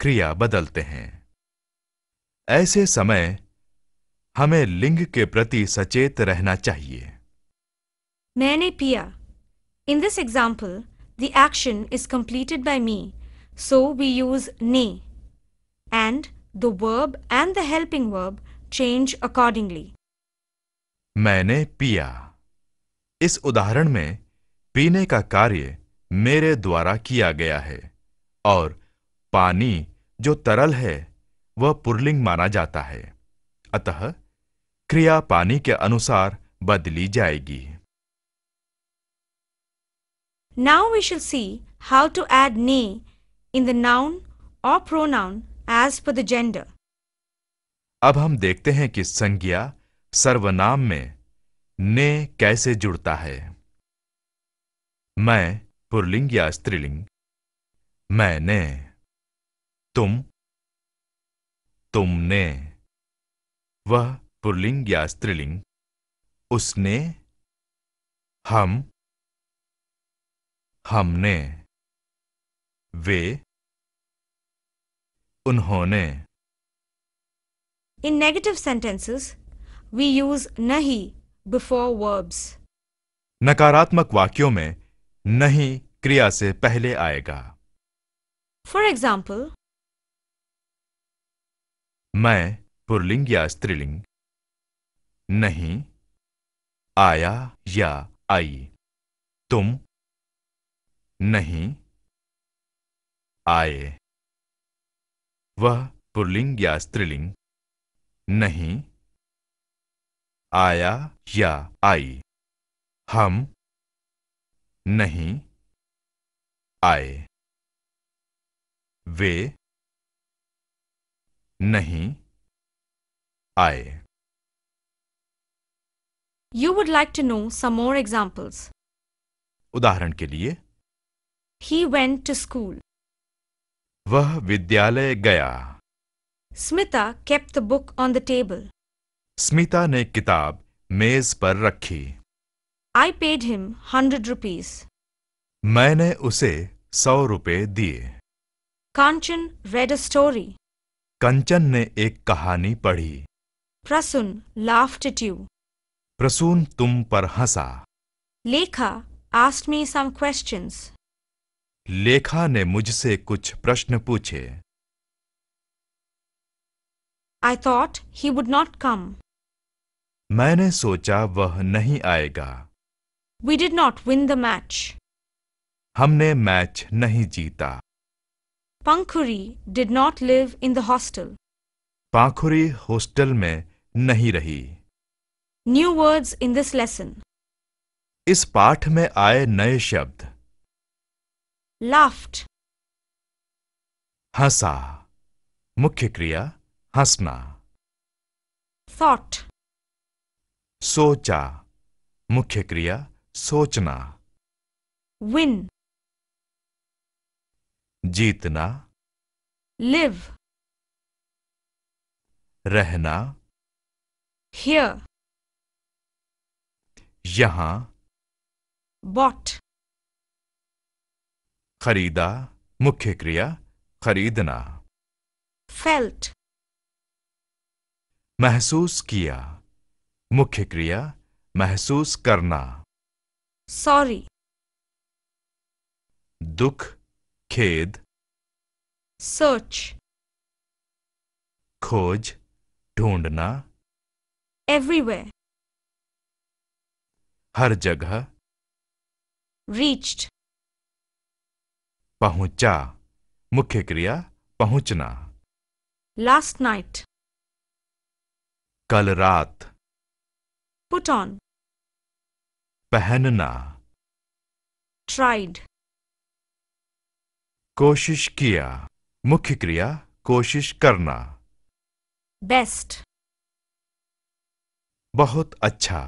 क्रिया बदलते हैं। ऐसे समय हमें लिंग के प्रति सचेत रहना चाहिए। मैंने पिया। In this example, the action is completed by me, so we use ne, and the verb and the helping verb change accordingly. मैंने पिया। इस उदाहरण में पीने का कार्य मेरे द्वारा किया गया है और पानी जो तरल है वह पुल्लिंग माना जाता है, अतः क्रिया पानी के अनुसार बदली जाएगी। Now we shall see how to add ne in the noun or pronoun as per the gender. अब हम देखते हैं कि संज्ञा सर्वनाम में ने कैसे जुड़ता है। मैं पुल्लिंग या स्त्रीलिंग, मैंने, तुम, तुमने, वह पुल्लिंग या स्त्रीलिंग, उसने, हम, हमने, वे, उन्होंने। In negative sentences, we use nahi before verbs. नकारात्मक वाक्यों में नहीं क्रिया से पहले आएगा। For example, मैं पुल्लिंग या स्त्रीलिंग, नहीं, आया या आई, तुम, नहीं, आए, वह पुल्लिंग या स्त्रीलिंग, नहीं, आया या आई, हम, नहीं, आए, वे, नहीं, आए। You would like to know some more examples. उदाहरण के लिए, He went to school. वह विद्यालय गया। Smita kept the book on the table. Smita ने किताब मेज पर रखी। I paid him hundred rupees. मैंने उसे सौ रुपए दिए। Kanchan read a story. कंचन ने एक कहानी पढ़ी। Prasoon laughed at you. Prasoon तुम पर हंसा। लेखा asked me some questions. लेखा ने मुझसे कुछ प्रश्न पूछे। I thought he would not come. मैंने सोचा वह नहीं आएगा। We did not win the match. हमने मैच नहीं जीता। Pankhuri did not live in the hostel. Pankhuri hostel में नहीं रही। New words in this lesson. इस पाठ में आए नए शब्द। Laughed. हंसा। मुख्य क्रिया हंसना। Thought. सोचा। मुख्य क्रिया सोचना। win, जीतना, live, रहना, here, यहाँ, bought, खरीदा, मुख्य क्रिया, खरीदना, felt, महसूस किया, मुख्य क्रिया, महसूस करना, sorry, दुख, खेद, search, खोज, ढूंढना, everywhere, हर जगह, reached, पहुंचा, मुख्य क्रिया पहुंचना, last night, कल रात, put on, पहनना, tried, कोशिश किया, मुख्य क्रिया कोशिश करना, best, बहुत अच्छा,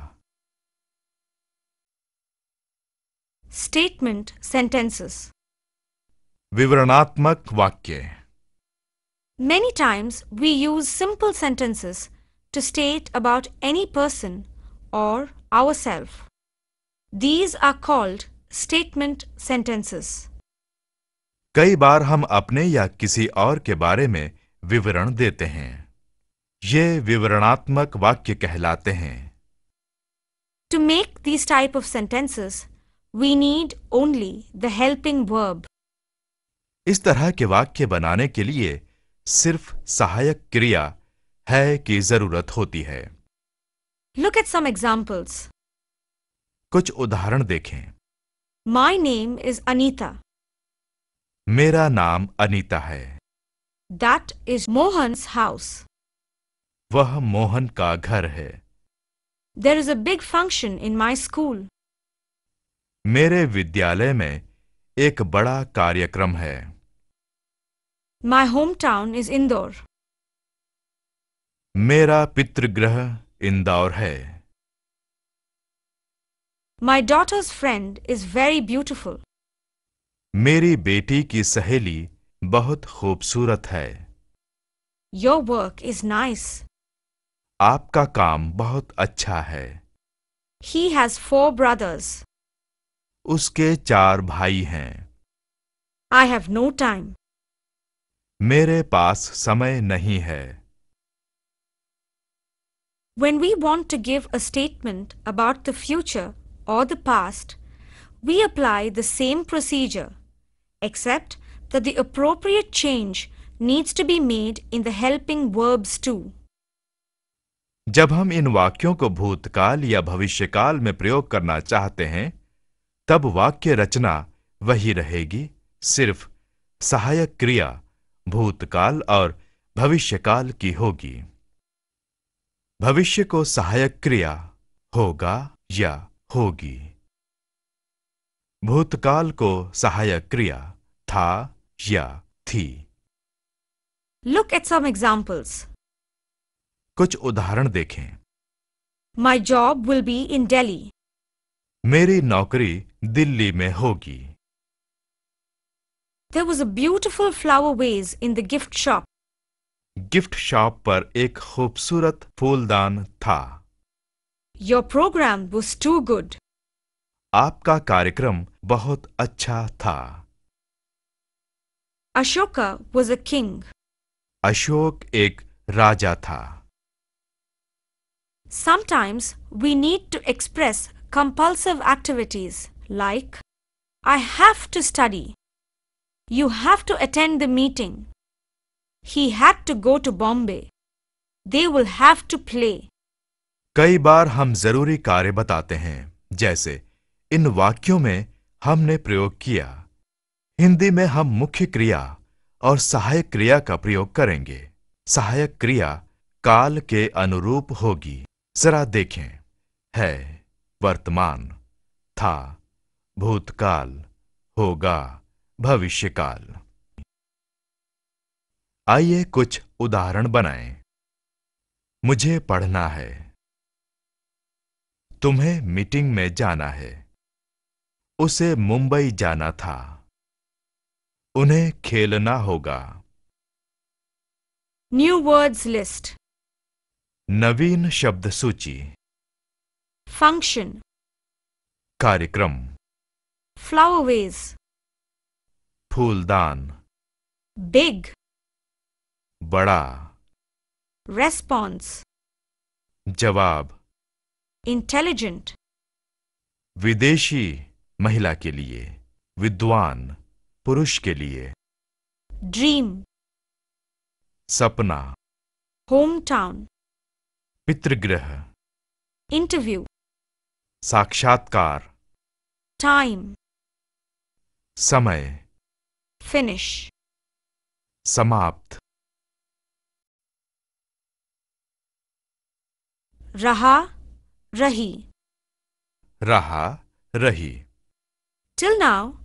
statement sentences, विवरणात्मक वाक्य, many times we use simple sentences to state about any person or ourselves. These are called statement sentences. कई बार हम अपने या किसी और के बारे में विवरण देते हैं. ये विवरणात्मक वाक्य कहलाते हैं. To make these type of sentences, we need only the helping verb. इस तरह के वाक्य बनाने के लिए सिर्फ सहायक क्रिया है की जरूरत होती है. Look at some examples. कुछ उदाहरण देखें. My name is Anita. मेरा नाम अनीता है. That is Mohan's house. वह मोहन का घर है. There is a big function in my school. मेरे विद्यालय में एक बड़ा कार्यक्रम है. My hometown is Indore. मेरा पितृगृह इंदौर है. My daughter's friend is very beautiful. मेरी बेटी की सहेली बहुत खूबसूरत है. Your work is nice. आपका काम बहुत अच्छा है. He has four brothers. उसके चार भाई हैं. I have no time. मेरे पास समय नहीं है. When we want to give a statement about the future or the past, we apply the same procedure, except that the appropriate change needs to be made in the helping verbs too. जब हम इन वाक्यों को भूतकाल या भविष्यकाल में प्रयोग करना चाहते हैं, तब वाक्य रचना वही रहेगी, सिर्फ सहायक क्रिया भूतकाल और भविष्यकाल की होगी. भविष्य को सहायक क्रिया होगा या होगी, भूतकाल को सहायक क्रिया था या थी. Look at some examples. कुछ उदाहरण देखें. My job will be in Delhi. मेरी नौकरी दिल्ली में होगी. There was a beautiful flower vase in the gift shop. Gift shop पर एक खूबसूरत फूलदान था. Your program was too good. आपका कार्यक्रम बहुत अच्छा था. Ashoka was a king. Ashok एक राजा था. Sometimes we need to express compulsive activities like I have to study. You have to attend the meeting. He had to go to Bombay. They will have to play. कई बार हम जरूरी कार्य बताते हैं, जैसे इन वाक्यों में हमने प्रयोग किया. हिंदी में हम मुख्य क्रिया और सहायक क्रिया का प्रयोग करेंगे. सहायक क्रिया काल के अनुरूप होगी. जरा देखें. है वर्तमान, था भूतकाल, होगा भविष्यकाल. आइए कुछ उदाहरण बनाएं. मुझे पढ़ना है. तुम्हें मीटिंग में जाना है. उसे मुंबई जाना था। उन्हें खेलना होगा। न्यू वर्ड्स लिस्ट, नवीन शब्द सूची। फंक्शन, कार्यक्रम। फ्लावरवेज, फूलदान। बिग, बड़ा। रेस्पॉन्स, जवाब। इंटेलिजेंट, विदेशी महिला के लिए। विद्वान, पुरुष के लिए। ड्रीम, सपना। होमटाउन, पितृगृह। इंटरव्यू, साक्षात्कार। टाइम, समय। फिनिश, समाप्त। रहा, रही। रहा, रही। Till now,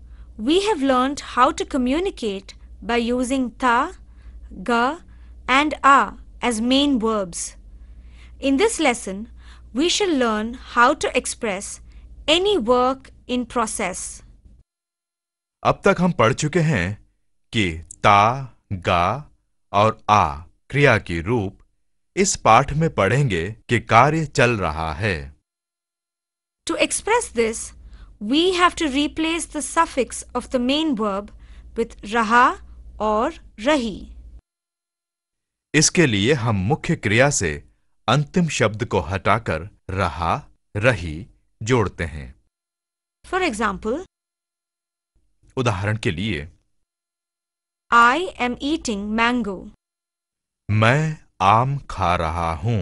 we have learnt how to communicate by using tha, ga and a as main verbs. In this lesson, we shall learn how to express any work in process. अब तक हम पढ़ चुके हैं कि ता, गा और आ क्रिया के रूप। इस पाठ में पढ़ेंगे कि कार्य चल रहा है। To express this, we have to replace the suffix of the main verb with raha or rahi. इसके लिए हम मुख्य क्रिया से अंतिम शब्द को हटाकर रहा, रही जोड़ते हैं। For example, उदाहरण के लिए, I am eating mango. मैं आम खा रहा हूँ।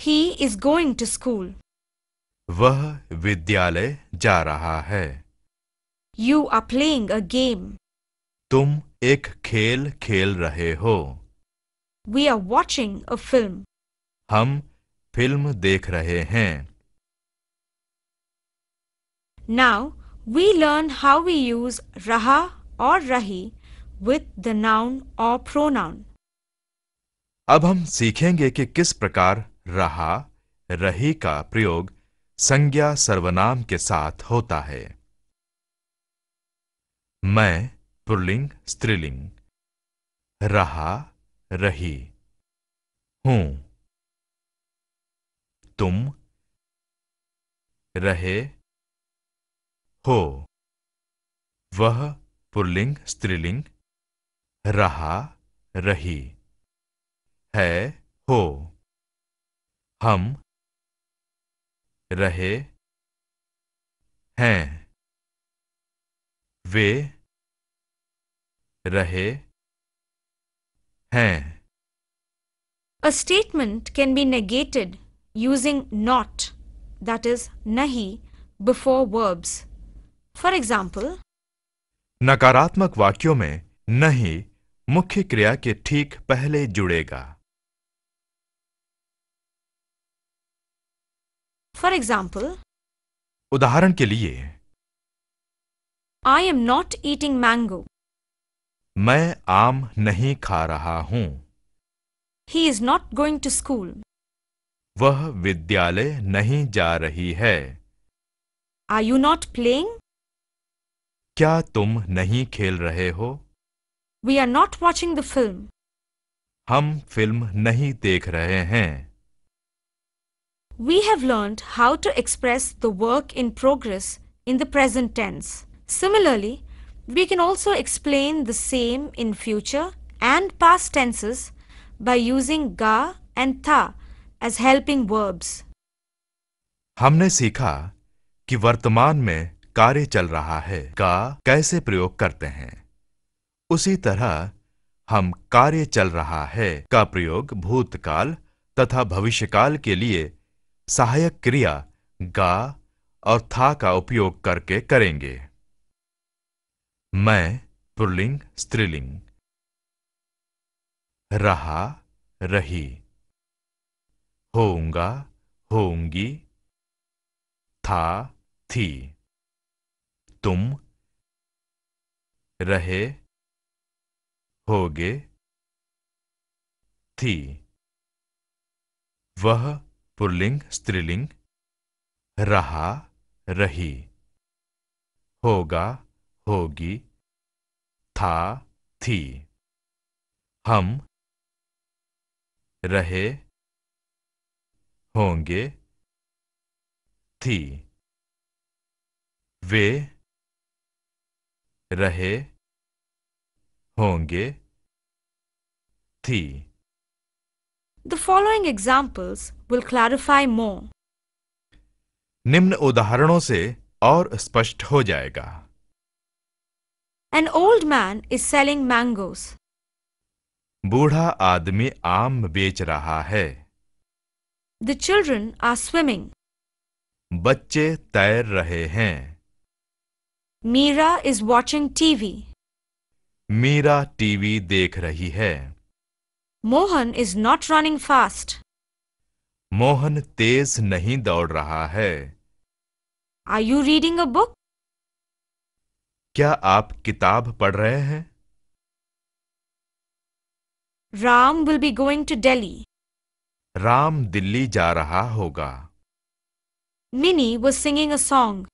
He is going to school. वह विद्यालय जा रहा है। You are playing a game. तुम एक खेल खेल रहे हो। We are watching a film. हम फिल्म देख रहे हैं। Now we learn how we use raha or rahi with the noun or pronoun. अब हम सीखेंगे कि किस प्रकार रहा, रही का प्रयोग संज्ञा सर्वनाम के साथ होता है। मैं पुल्लिंग स्त्रीलिंग, रहा रही हूं। तुम रहे हो। वह पुल्लिंग स्त्रीलिंग, रहा रही है हो। हम रहे हैं। वे रहे हैं। A statement can be negated using not, that is nahi, before verbs. For example, नकारात्मक वाक्यों में नहीं मुख्य क्रिया के ठीक पहले जुड़ेगा। For example, उदाहरण के लिए, I am not eating mango. मैं आम नहीं खा रहा हूँ। He is not going to school. वह विद्यालय नहीं जा रही है। Are you not playing? क्या तुम नहीं खेल रहे हो? We are not watching the film. हम फिल्म नहीं देख रहे हैं। We have learned how to express the work in progress in the present tense. Similarly, we can also explain the same in future and past tenses by using ga and tha as helping verbs. हमने सीखा कि वर्तमान में कार्य चल रहा है का कैसे प्रयोग करते हैं। उसी तरह हम कार्य चल रहा है का प्रयोग भूतकाल तथा भविष्यकाल के लिए सहायक क्रिया गा और था का उपयोग करके करेंगे। मैं पुल्लिंग स्त्रीलिंग, रहा रही, होऊंगा होऊंगी, था थी, तुम रहे होगे थी, वह पुल्लिंग स्त्रीलिंग, रहा रही होगा, होगी, था, थी। हम, रहे, होंगे, थी। वे, रहे, होंगे, थी। The following examples will clarify more. निम्न उदाहरणों से और स्पष्ट हो जाएगा। An old man is selling mangoes. बूढ़ा आदमी आम बेच रहा है। The children are swimming. बच्चे तैर रहे हैं। Meera is watching T V. Meera TV देख रही है। Mohan is not running fast. Mohan तेज नहीं दौड़ रहा है। Are you reading a book? क्या आप किताब पढ़ रहे हैं? Ram will be going to Delhi. Ram Delhi जा रहा होगा। Mini was singing a song.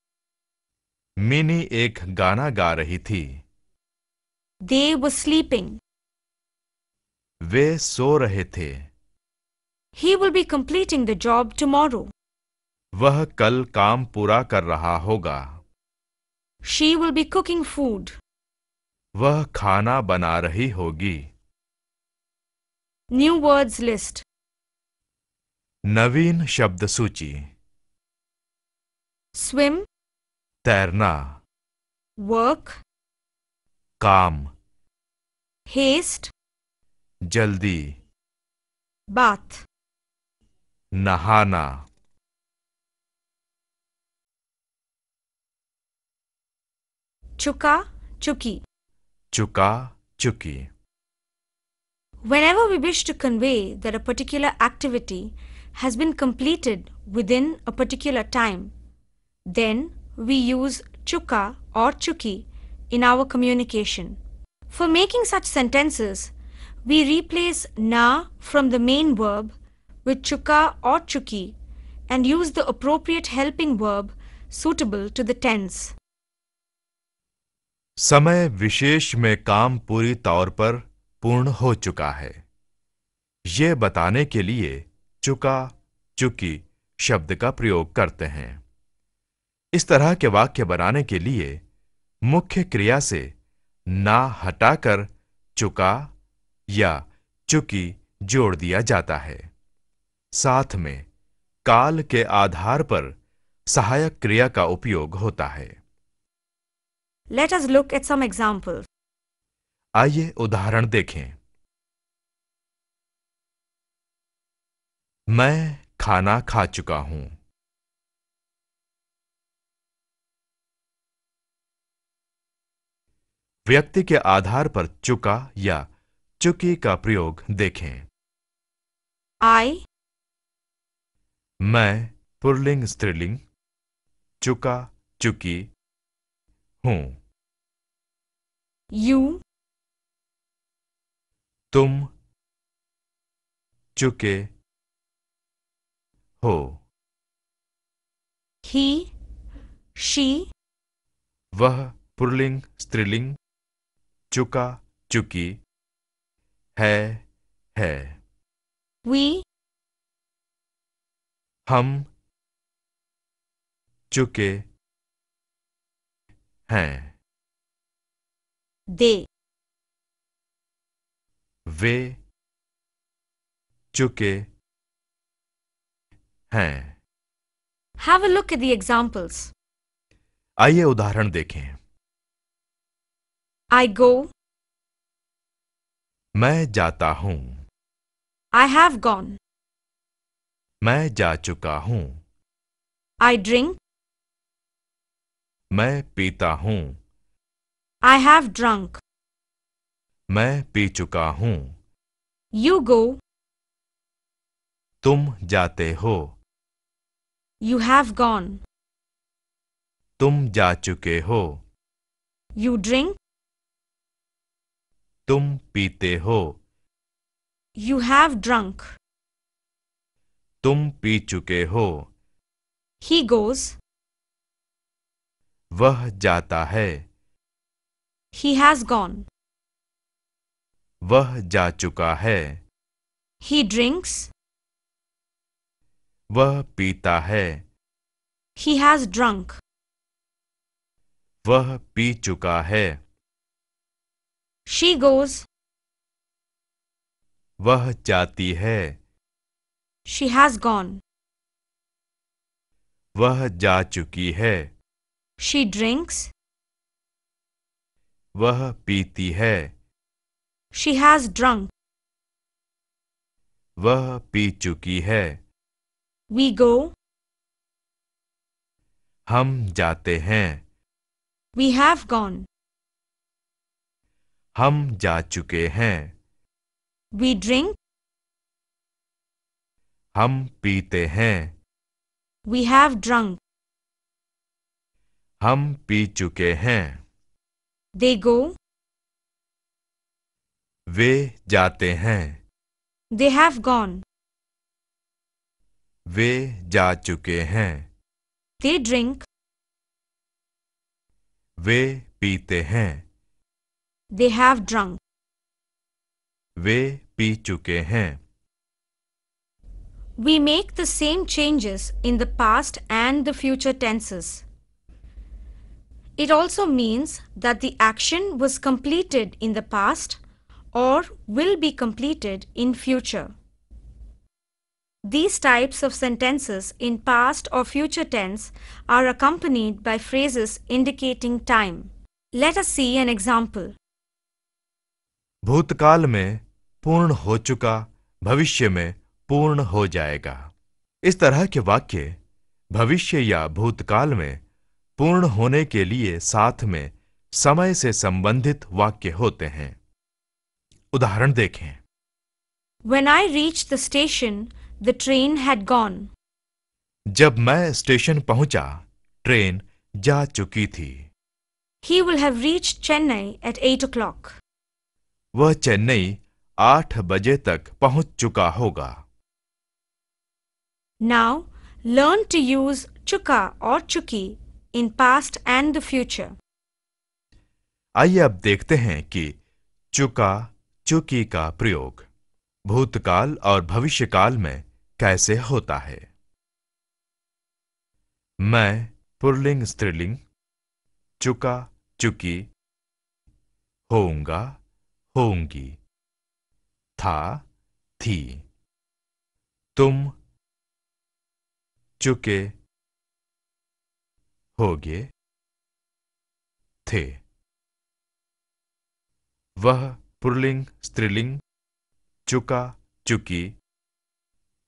Mini एक गाना गा रही थी। They were sleeping. वे सो रहे थे। He will be completing the job tomorrow. वह कल काम पूरा कर रहा होगा। She will be cooking food. वह खाना बना रही होगी। New words list. नवीन शब्द सूची। Swim. तैरना। Work. काम। Haste. जल्दी। Bath. नहाना। Chuka, chuki. Chuka, chuki. Whenever we wish to convey that a particular activity has been completed within a particular time, then we use chuka or chuki in our communication. For making such sentences, we replace na from the main verb with chuka or chuki and use the appropriate helping verb suitable to the tense. समय विशेष में काम पूरी तौर पर पूर्ण हो चुका है। ये बताने के लिए चुका, चुकी शब्द का प्रयोग करते हैं। इस तरह के वाक्य बनाने के लिए मुख्य क्रिया से ना हटाकर चुका या चुकी जोड़ दिया जाता है। साथ में काल के आधार पर सहायक क्रिया का उपयोग होता है। Let us look at some examples. आइए उदाहरण देखें। मैं खाना खा चुका हूं। व्यक्ति के आधार पर चुका या चुकी का प्रयोग देखें। I, मैं पुल्लिंग स्त्रीलिंग चुका चुकी हूं। You, तुम चुके हो। He, she, वह पुल्लिंग स्त्रीलिंग चुका चुकी है है। We, हम चुके हैं। They, वे चुके हैं। Have a look at the examples. आइए उदाहरण देखें। I go. मैं जाता हूँ। I have gone. मैं जा चुका हूँ। I drink. मैं पीता हूँ। I have drunk. मैं पी चुका हूँ। You go. तुम जाते हो। You have gone. तुम जा चुके हो। You drink. तुम पीते हो। You have drunk. तुम पी चुके हो। He goes. वह जाता है। He has gone. वह जा चुका है। He drinks. वह पीता है। He has drunk. वह पी चुका है। She goes. वह जाती है। She has gone. वह जा चुकी है। She drinks. वह पीती है। She has drunk. वह पी चुकी है। We go. हम जाते हैं। We have gone. हम जा चुके हैं। We drink. हम पीते हैं। We have drunk. हम पी चुके हैं। They go. वे जाते हैं। They have gone. वे जा चुके हैं। They drink. वे पीते हैं। They have drunk. वे पी चुके हैं। We make the same changes in the past and the future tenses. It also means that the action was completed in the past or will be completed in future. These types of sentences in past or future tense are accompanied by phrases indicating time. Let us see an example. भूतकाल में पूर्ण हो चुका, भविष्य में पूर्ण हो जाएगा। इस तरह के वाक्य भविष्य या भूतकाल में पूर्ण होने के लिए साथ में समय से संबंधित वाक्य होते हैं। उदाहरण देखें। When I reached the station, the train had gone. जब मैं स्टेशन पहुंचा, ट्रेन जा चुकी थी। He will have reached Chennai at eight o'clock. वह चेन्नई आठ बजे तक पहुंच चुका होगा। Now learn to use chuka और chuki in past and the future. आइए अब देखते हैं कि चुका चुकी का प्रयोग भूतकाल और भविष्यकाल में कैसे होता है। मैं पुल्लिंग स्त्रीलिंग चुका चुकी होऊंगा होंगी था थी। तुम चुके होगे थे। वह पुल्लिंग स्त्रीलिंग चुका चुकी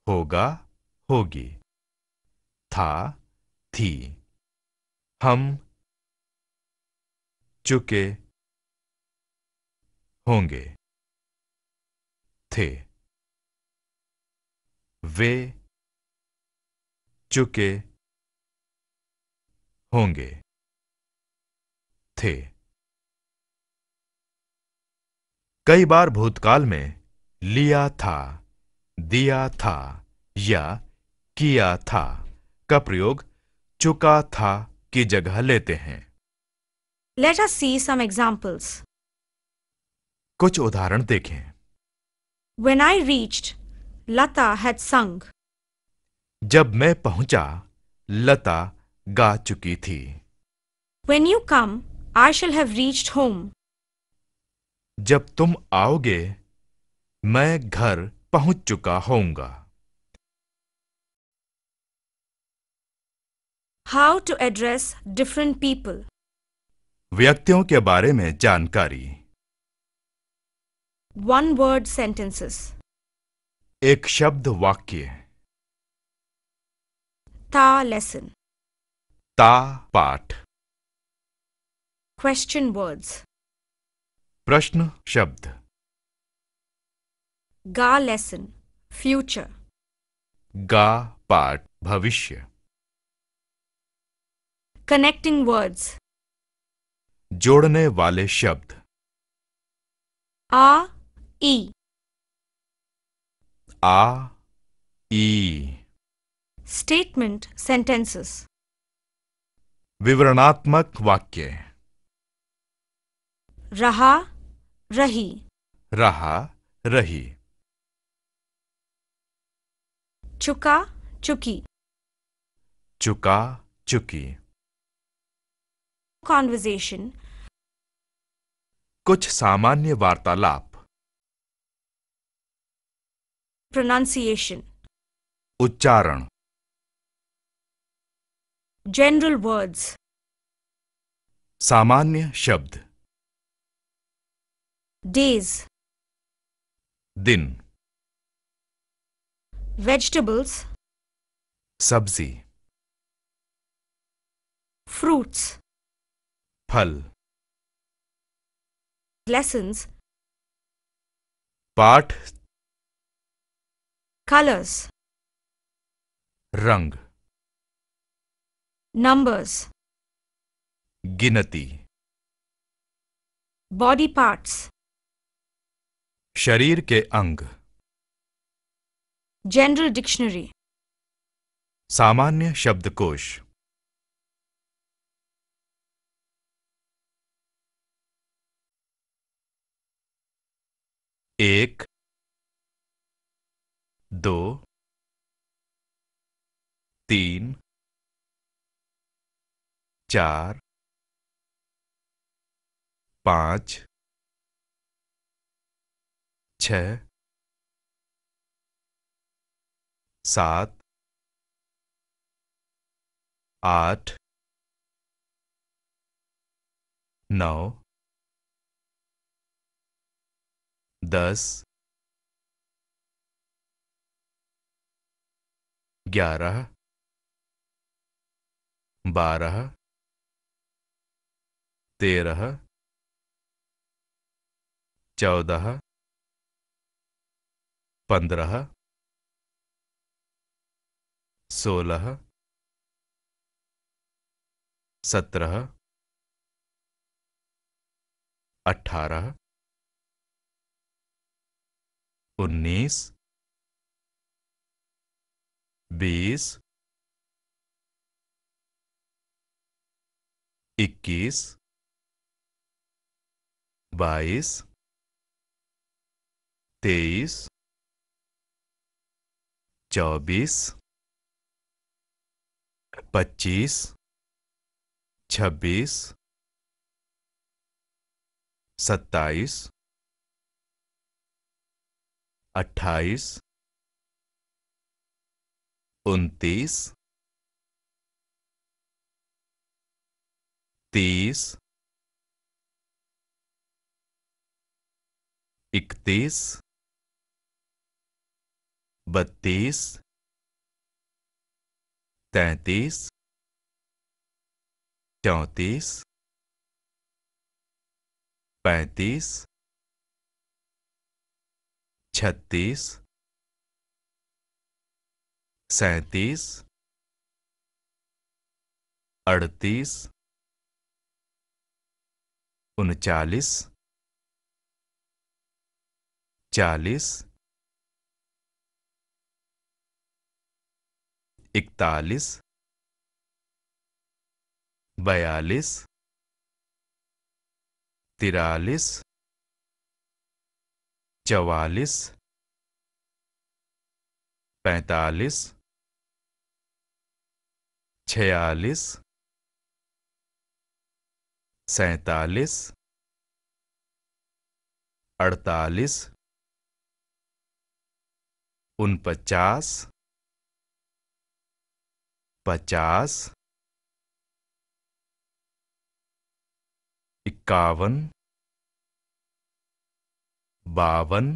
होगा होगी था थी। हम चुके होंगे थे। वे चुके होंगे थे। कई बार भूतकाल में लिया था, दिया था या किया था का प्रयोग चुका था की जगह लेते हैं। Let us see some examples. कुछ उदाहरण देखें। When I reached, Lata had sung. जब मैं पहुंचा, लता गा चुकी थी। When you come, I shall have reached home. जब तुम आओगे, मैं घर पहुंच चुका होऊंगा। How to address different people. व्यक्तियों के बारे में जानकारी। One word sentences. एक शब्द वाक्य। ता lesson. ता पाठ। Question words. प्रश्न शब्द। गा lesson. Future. गा पाठ भविष्य। Connecting words. जोड़ने वाले शब्द। आ E. A, E. Statement sentences. विवरणात्मक वाक्य। रहा रही। रहा रही। चुका चुकी। चुका चुकी। कॉन्वर्सेशन कुछ सामान्य वार्तालाप। प्रोनाउंसिएशन उच्चारण। जनरल वर्ड्स सामान्य शब्द। डेज दिन। वेजिटेबल्स सब्जी। फ्रूट्स फल। लेसन्स पाठ। कलर्स रंग। नंबर्स गिनती। बॉडी पार्ट्स शरीर के अंग। जनरल डिक्शनरी सामान्य शब्दकोश। एक दो तीन चार पाँच छः सात आठ नौ दस ग्यारह बारह तेरह चौदह पंद्रह सोलह सत्रह अठारह उन्नीस बीस इक्कीस बाईस तेईस चौबीस पच्चीस छब्बीस सत्ताईस अट्ठाईस उनतीस तीस इकतीस बत्तीस तैंतीस चौंतीस पैंतीस छत्तीस सैंतीस अड़तीस उनचालीस चालीस इकतालीस बयालीस तिरालीस चवालीस पैंतालीस छियालीस सैंतालीस अड़तालीस उनपचास पचास इक्यावन बावन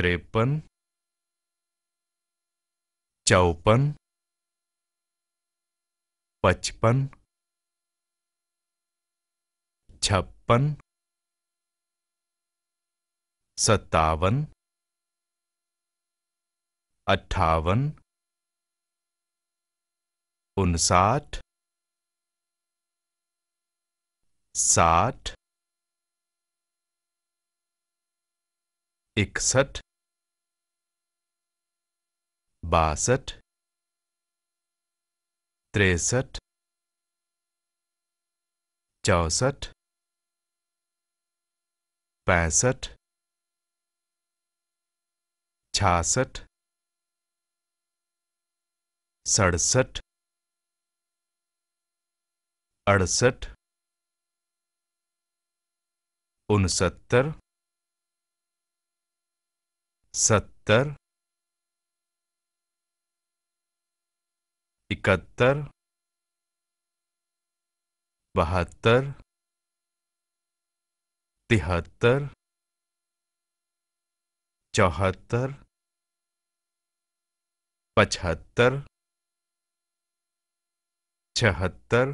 तिरपन चौपन पचपन छप्पन सत्तावन अट्ठावन उनसाठ साठ इकसठ बासठ तिरसठ, चौसठ, पैंसठ, छियासठ, सड़सठ, अड़सठ, उनसत्तर, सत्तर, इकहत्तर, बहत्तर, तिहत्तर, चौहत्तर, पचहत्तर, छिहत्तर,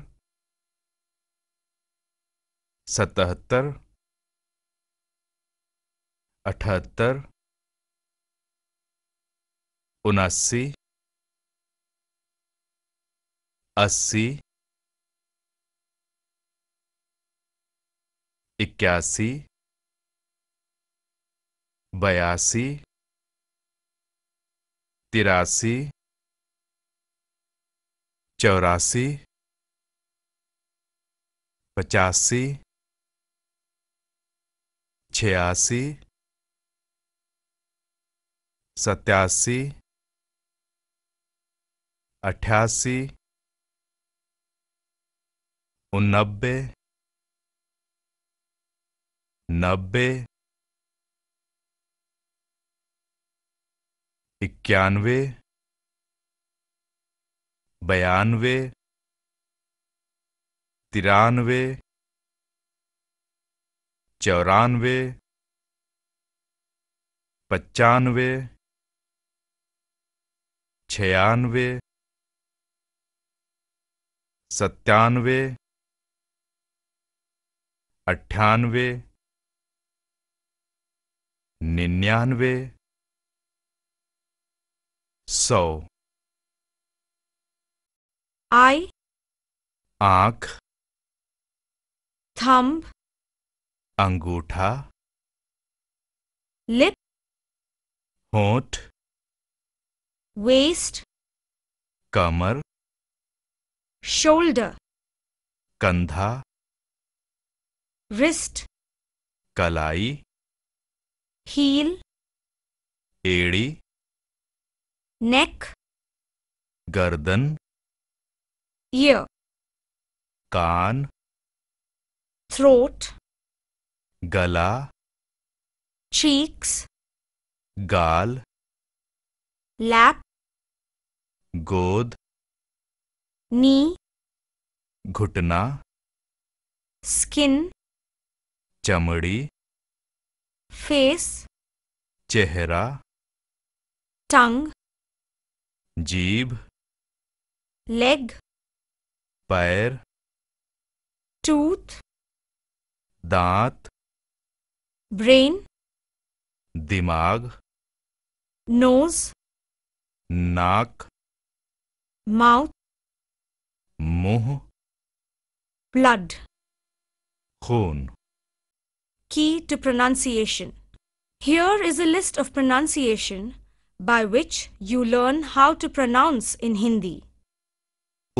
सतहत्तर, अठहत्तर, उनासी, अस्सी, इक्यासी, बयासी, तिरासी, चौरासी, पचासी, छियासी, सत्तासी, अठासी, उन्नबे, नब्बे, इक्यानवे, बयानवे, तिरानवे, चौरानवे, पचानवे, छियानवे, सत्तानवे, अट्ठानवे, निन्यानवे, सौ। आई आँख, थंब अंगूठा, लिप होंठ, वेस्ट कमर, शोल्डर कंधा, रिस्ट कलाई, हील एड़ी, नेक गर्दन, ईयर कान, थ्रोट गला, चीक्स गाल, लैप गोद, नी घुटना, स्किन चमड़ी, फेस चेहरा, टंग जीभ, लेग पैर, टूथ दांत, ब्रेन दिमाग, नोज नाक, माउथ मुंह, blood खून। Key to pronunciation. Here is a list of pronunciation by which you learn how to pronounce in Hindi.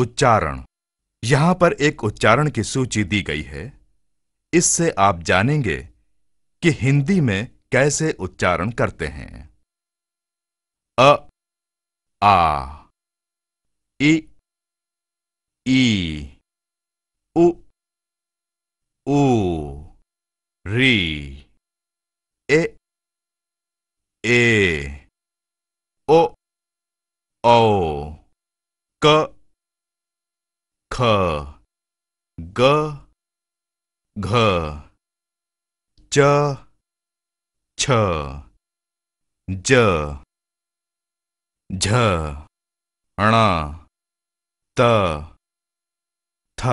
उच्चारण। यहाँ पर एक उच्चारण की सूची दी गई है, इससे आप जानेंगे कि हिंदी में कैसे उच्चारण करते हैं। अ, आ, इ, ई, उ, ऊ, री, ए, ए, ओ, औ, क, ख, ग, घ, च, छ, ज, झ, ण, त, थ,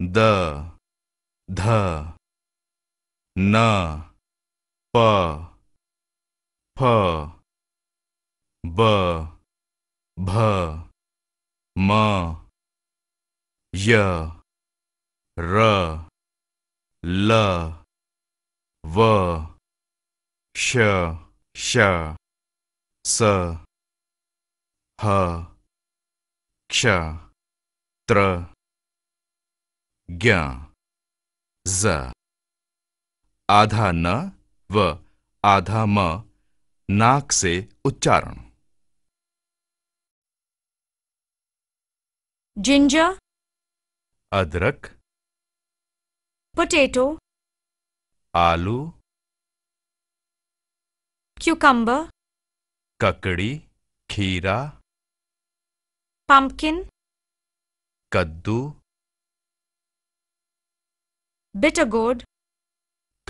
द, ध, न, प, फ, ब, भ, म, य, र, ल, व, श, श, स, ह, Ksha, tra, gya, za. आधा न व आधा म नाक से उच्चारण। जिंजर, अदरक, पोटैटो, आलू, क्यूकम्बर, ककड़ी, खीरा, पंपकिन, कद्दू, बिटर गोर्ड,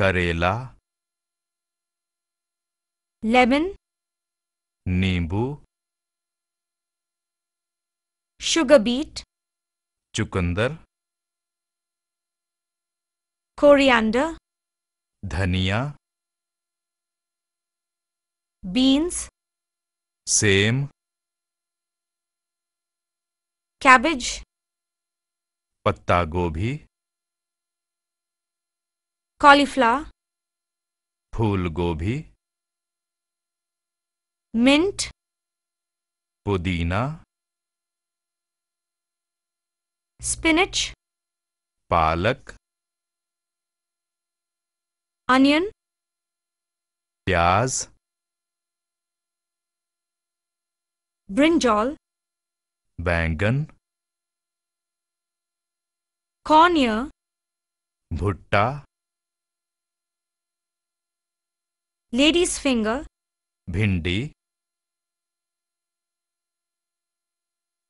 करेला, लेमन, नींबू, शुगर बीट, चुकंदर, कोरिएंडर, धनिया, बीन्स, सेम, कैबेज, पत्ता गोभी, cauliflower, phul gobi, mint, pudina, spinach, palak, onion, प्याज, brinjal, बैंगन, corn ear, भुट्टा, lady's finger, bhindi,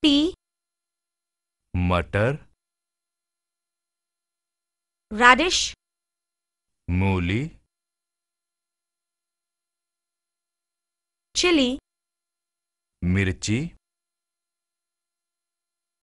pea, matar, radish, mooli, chili, mirchi,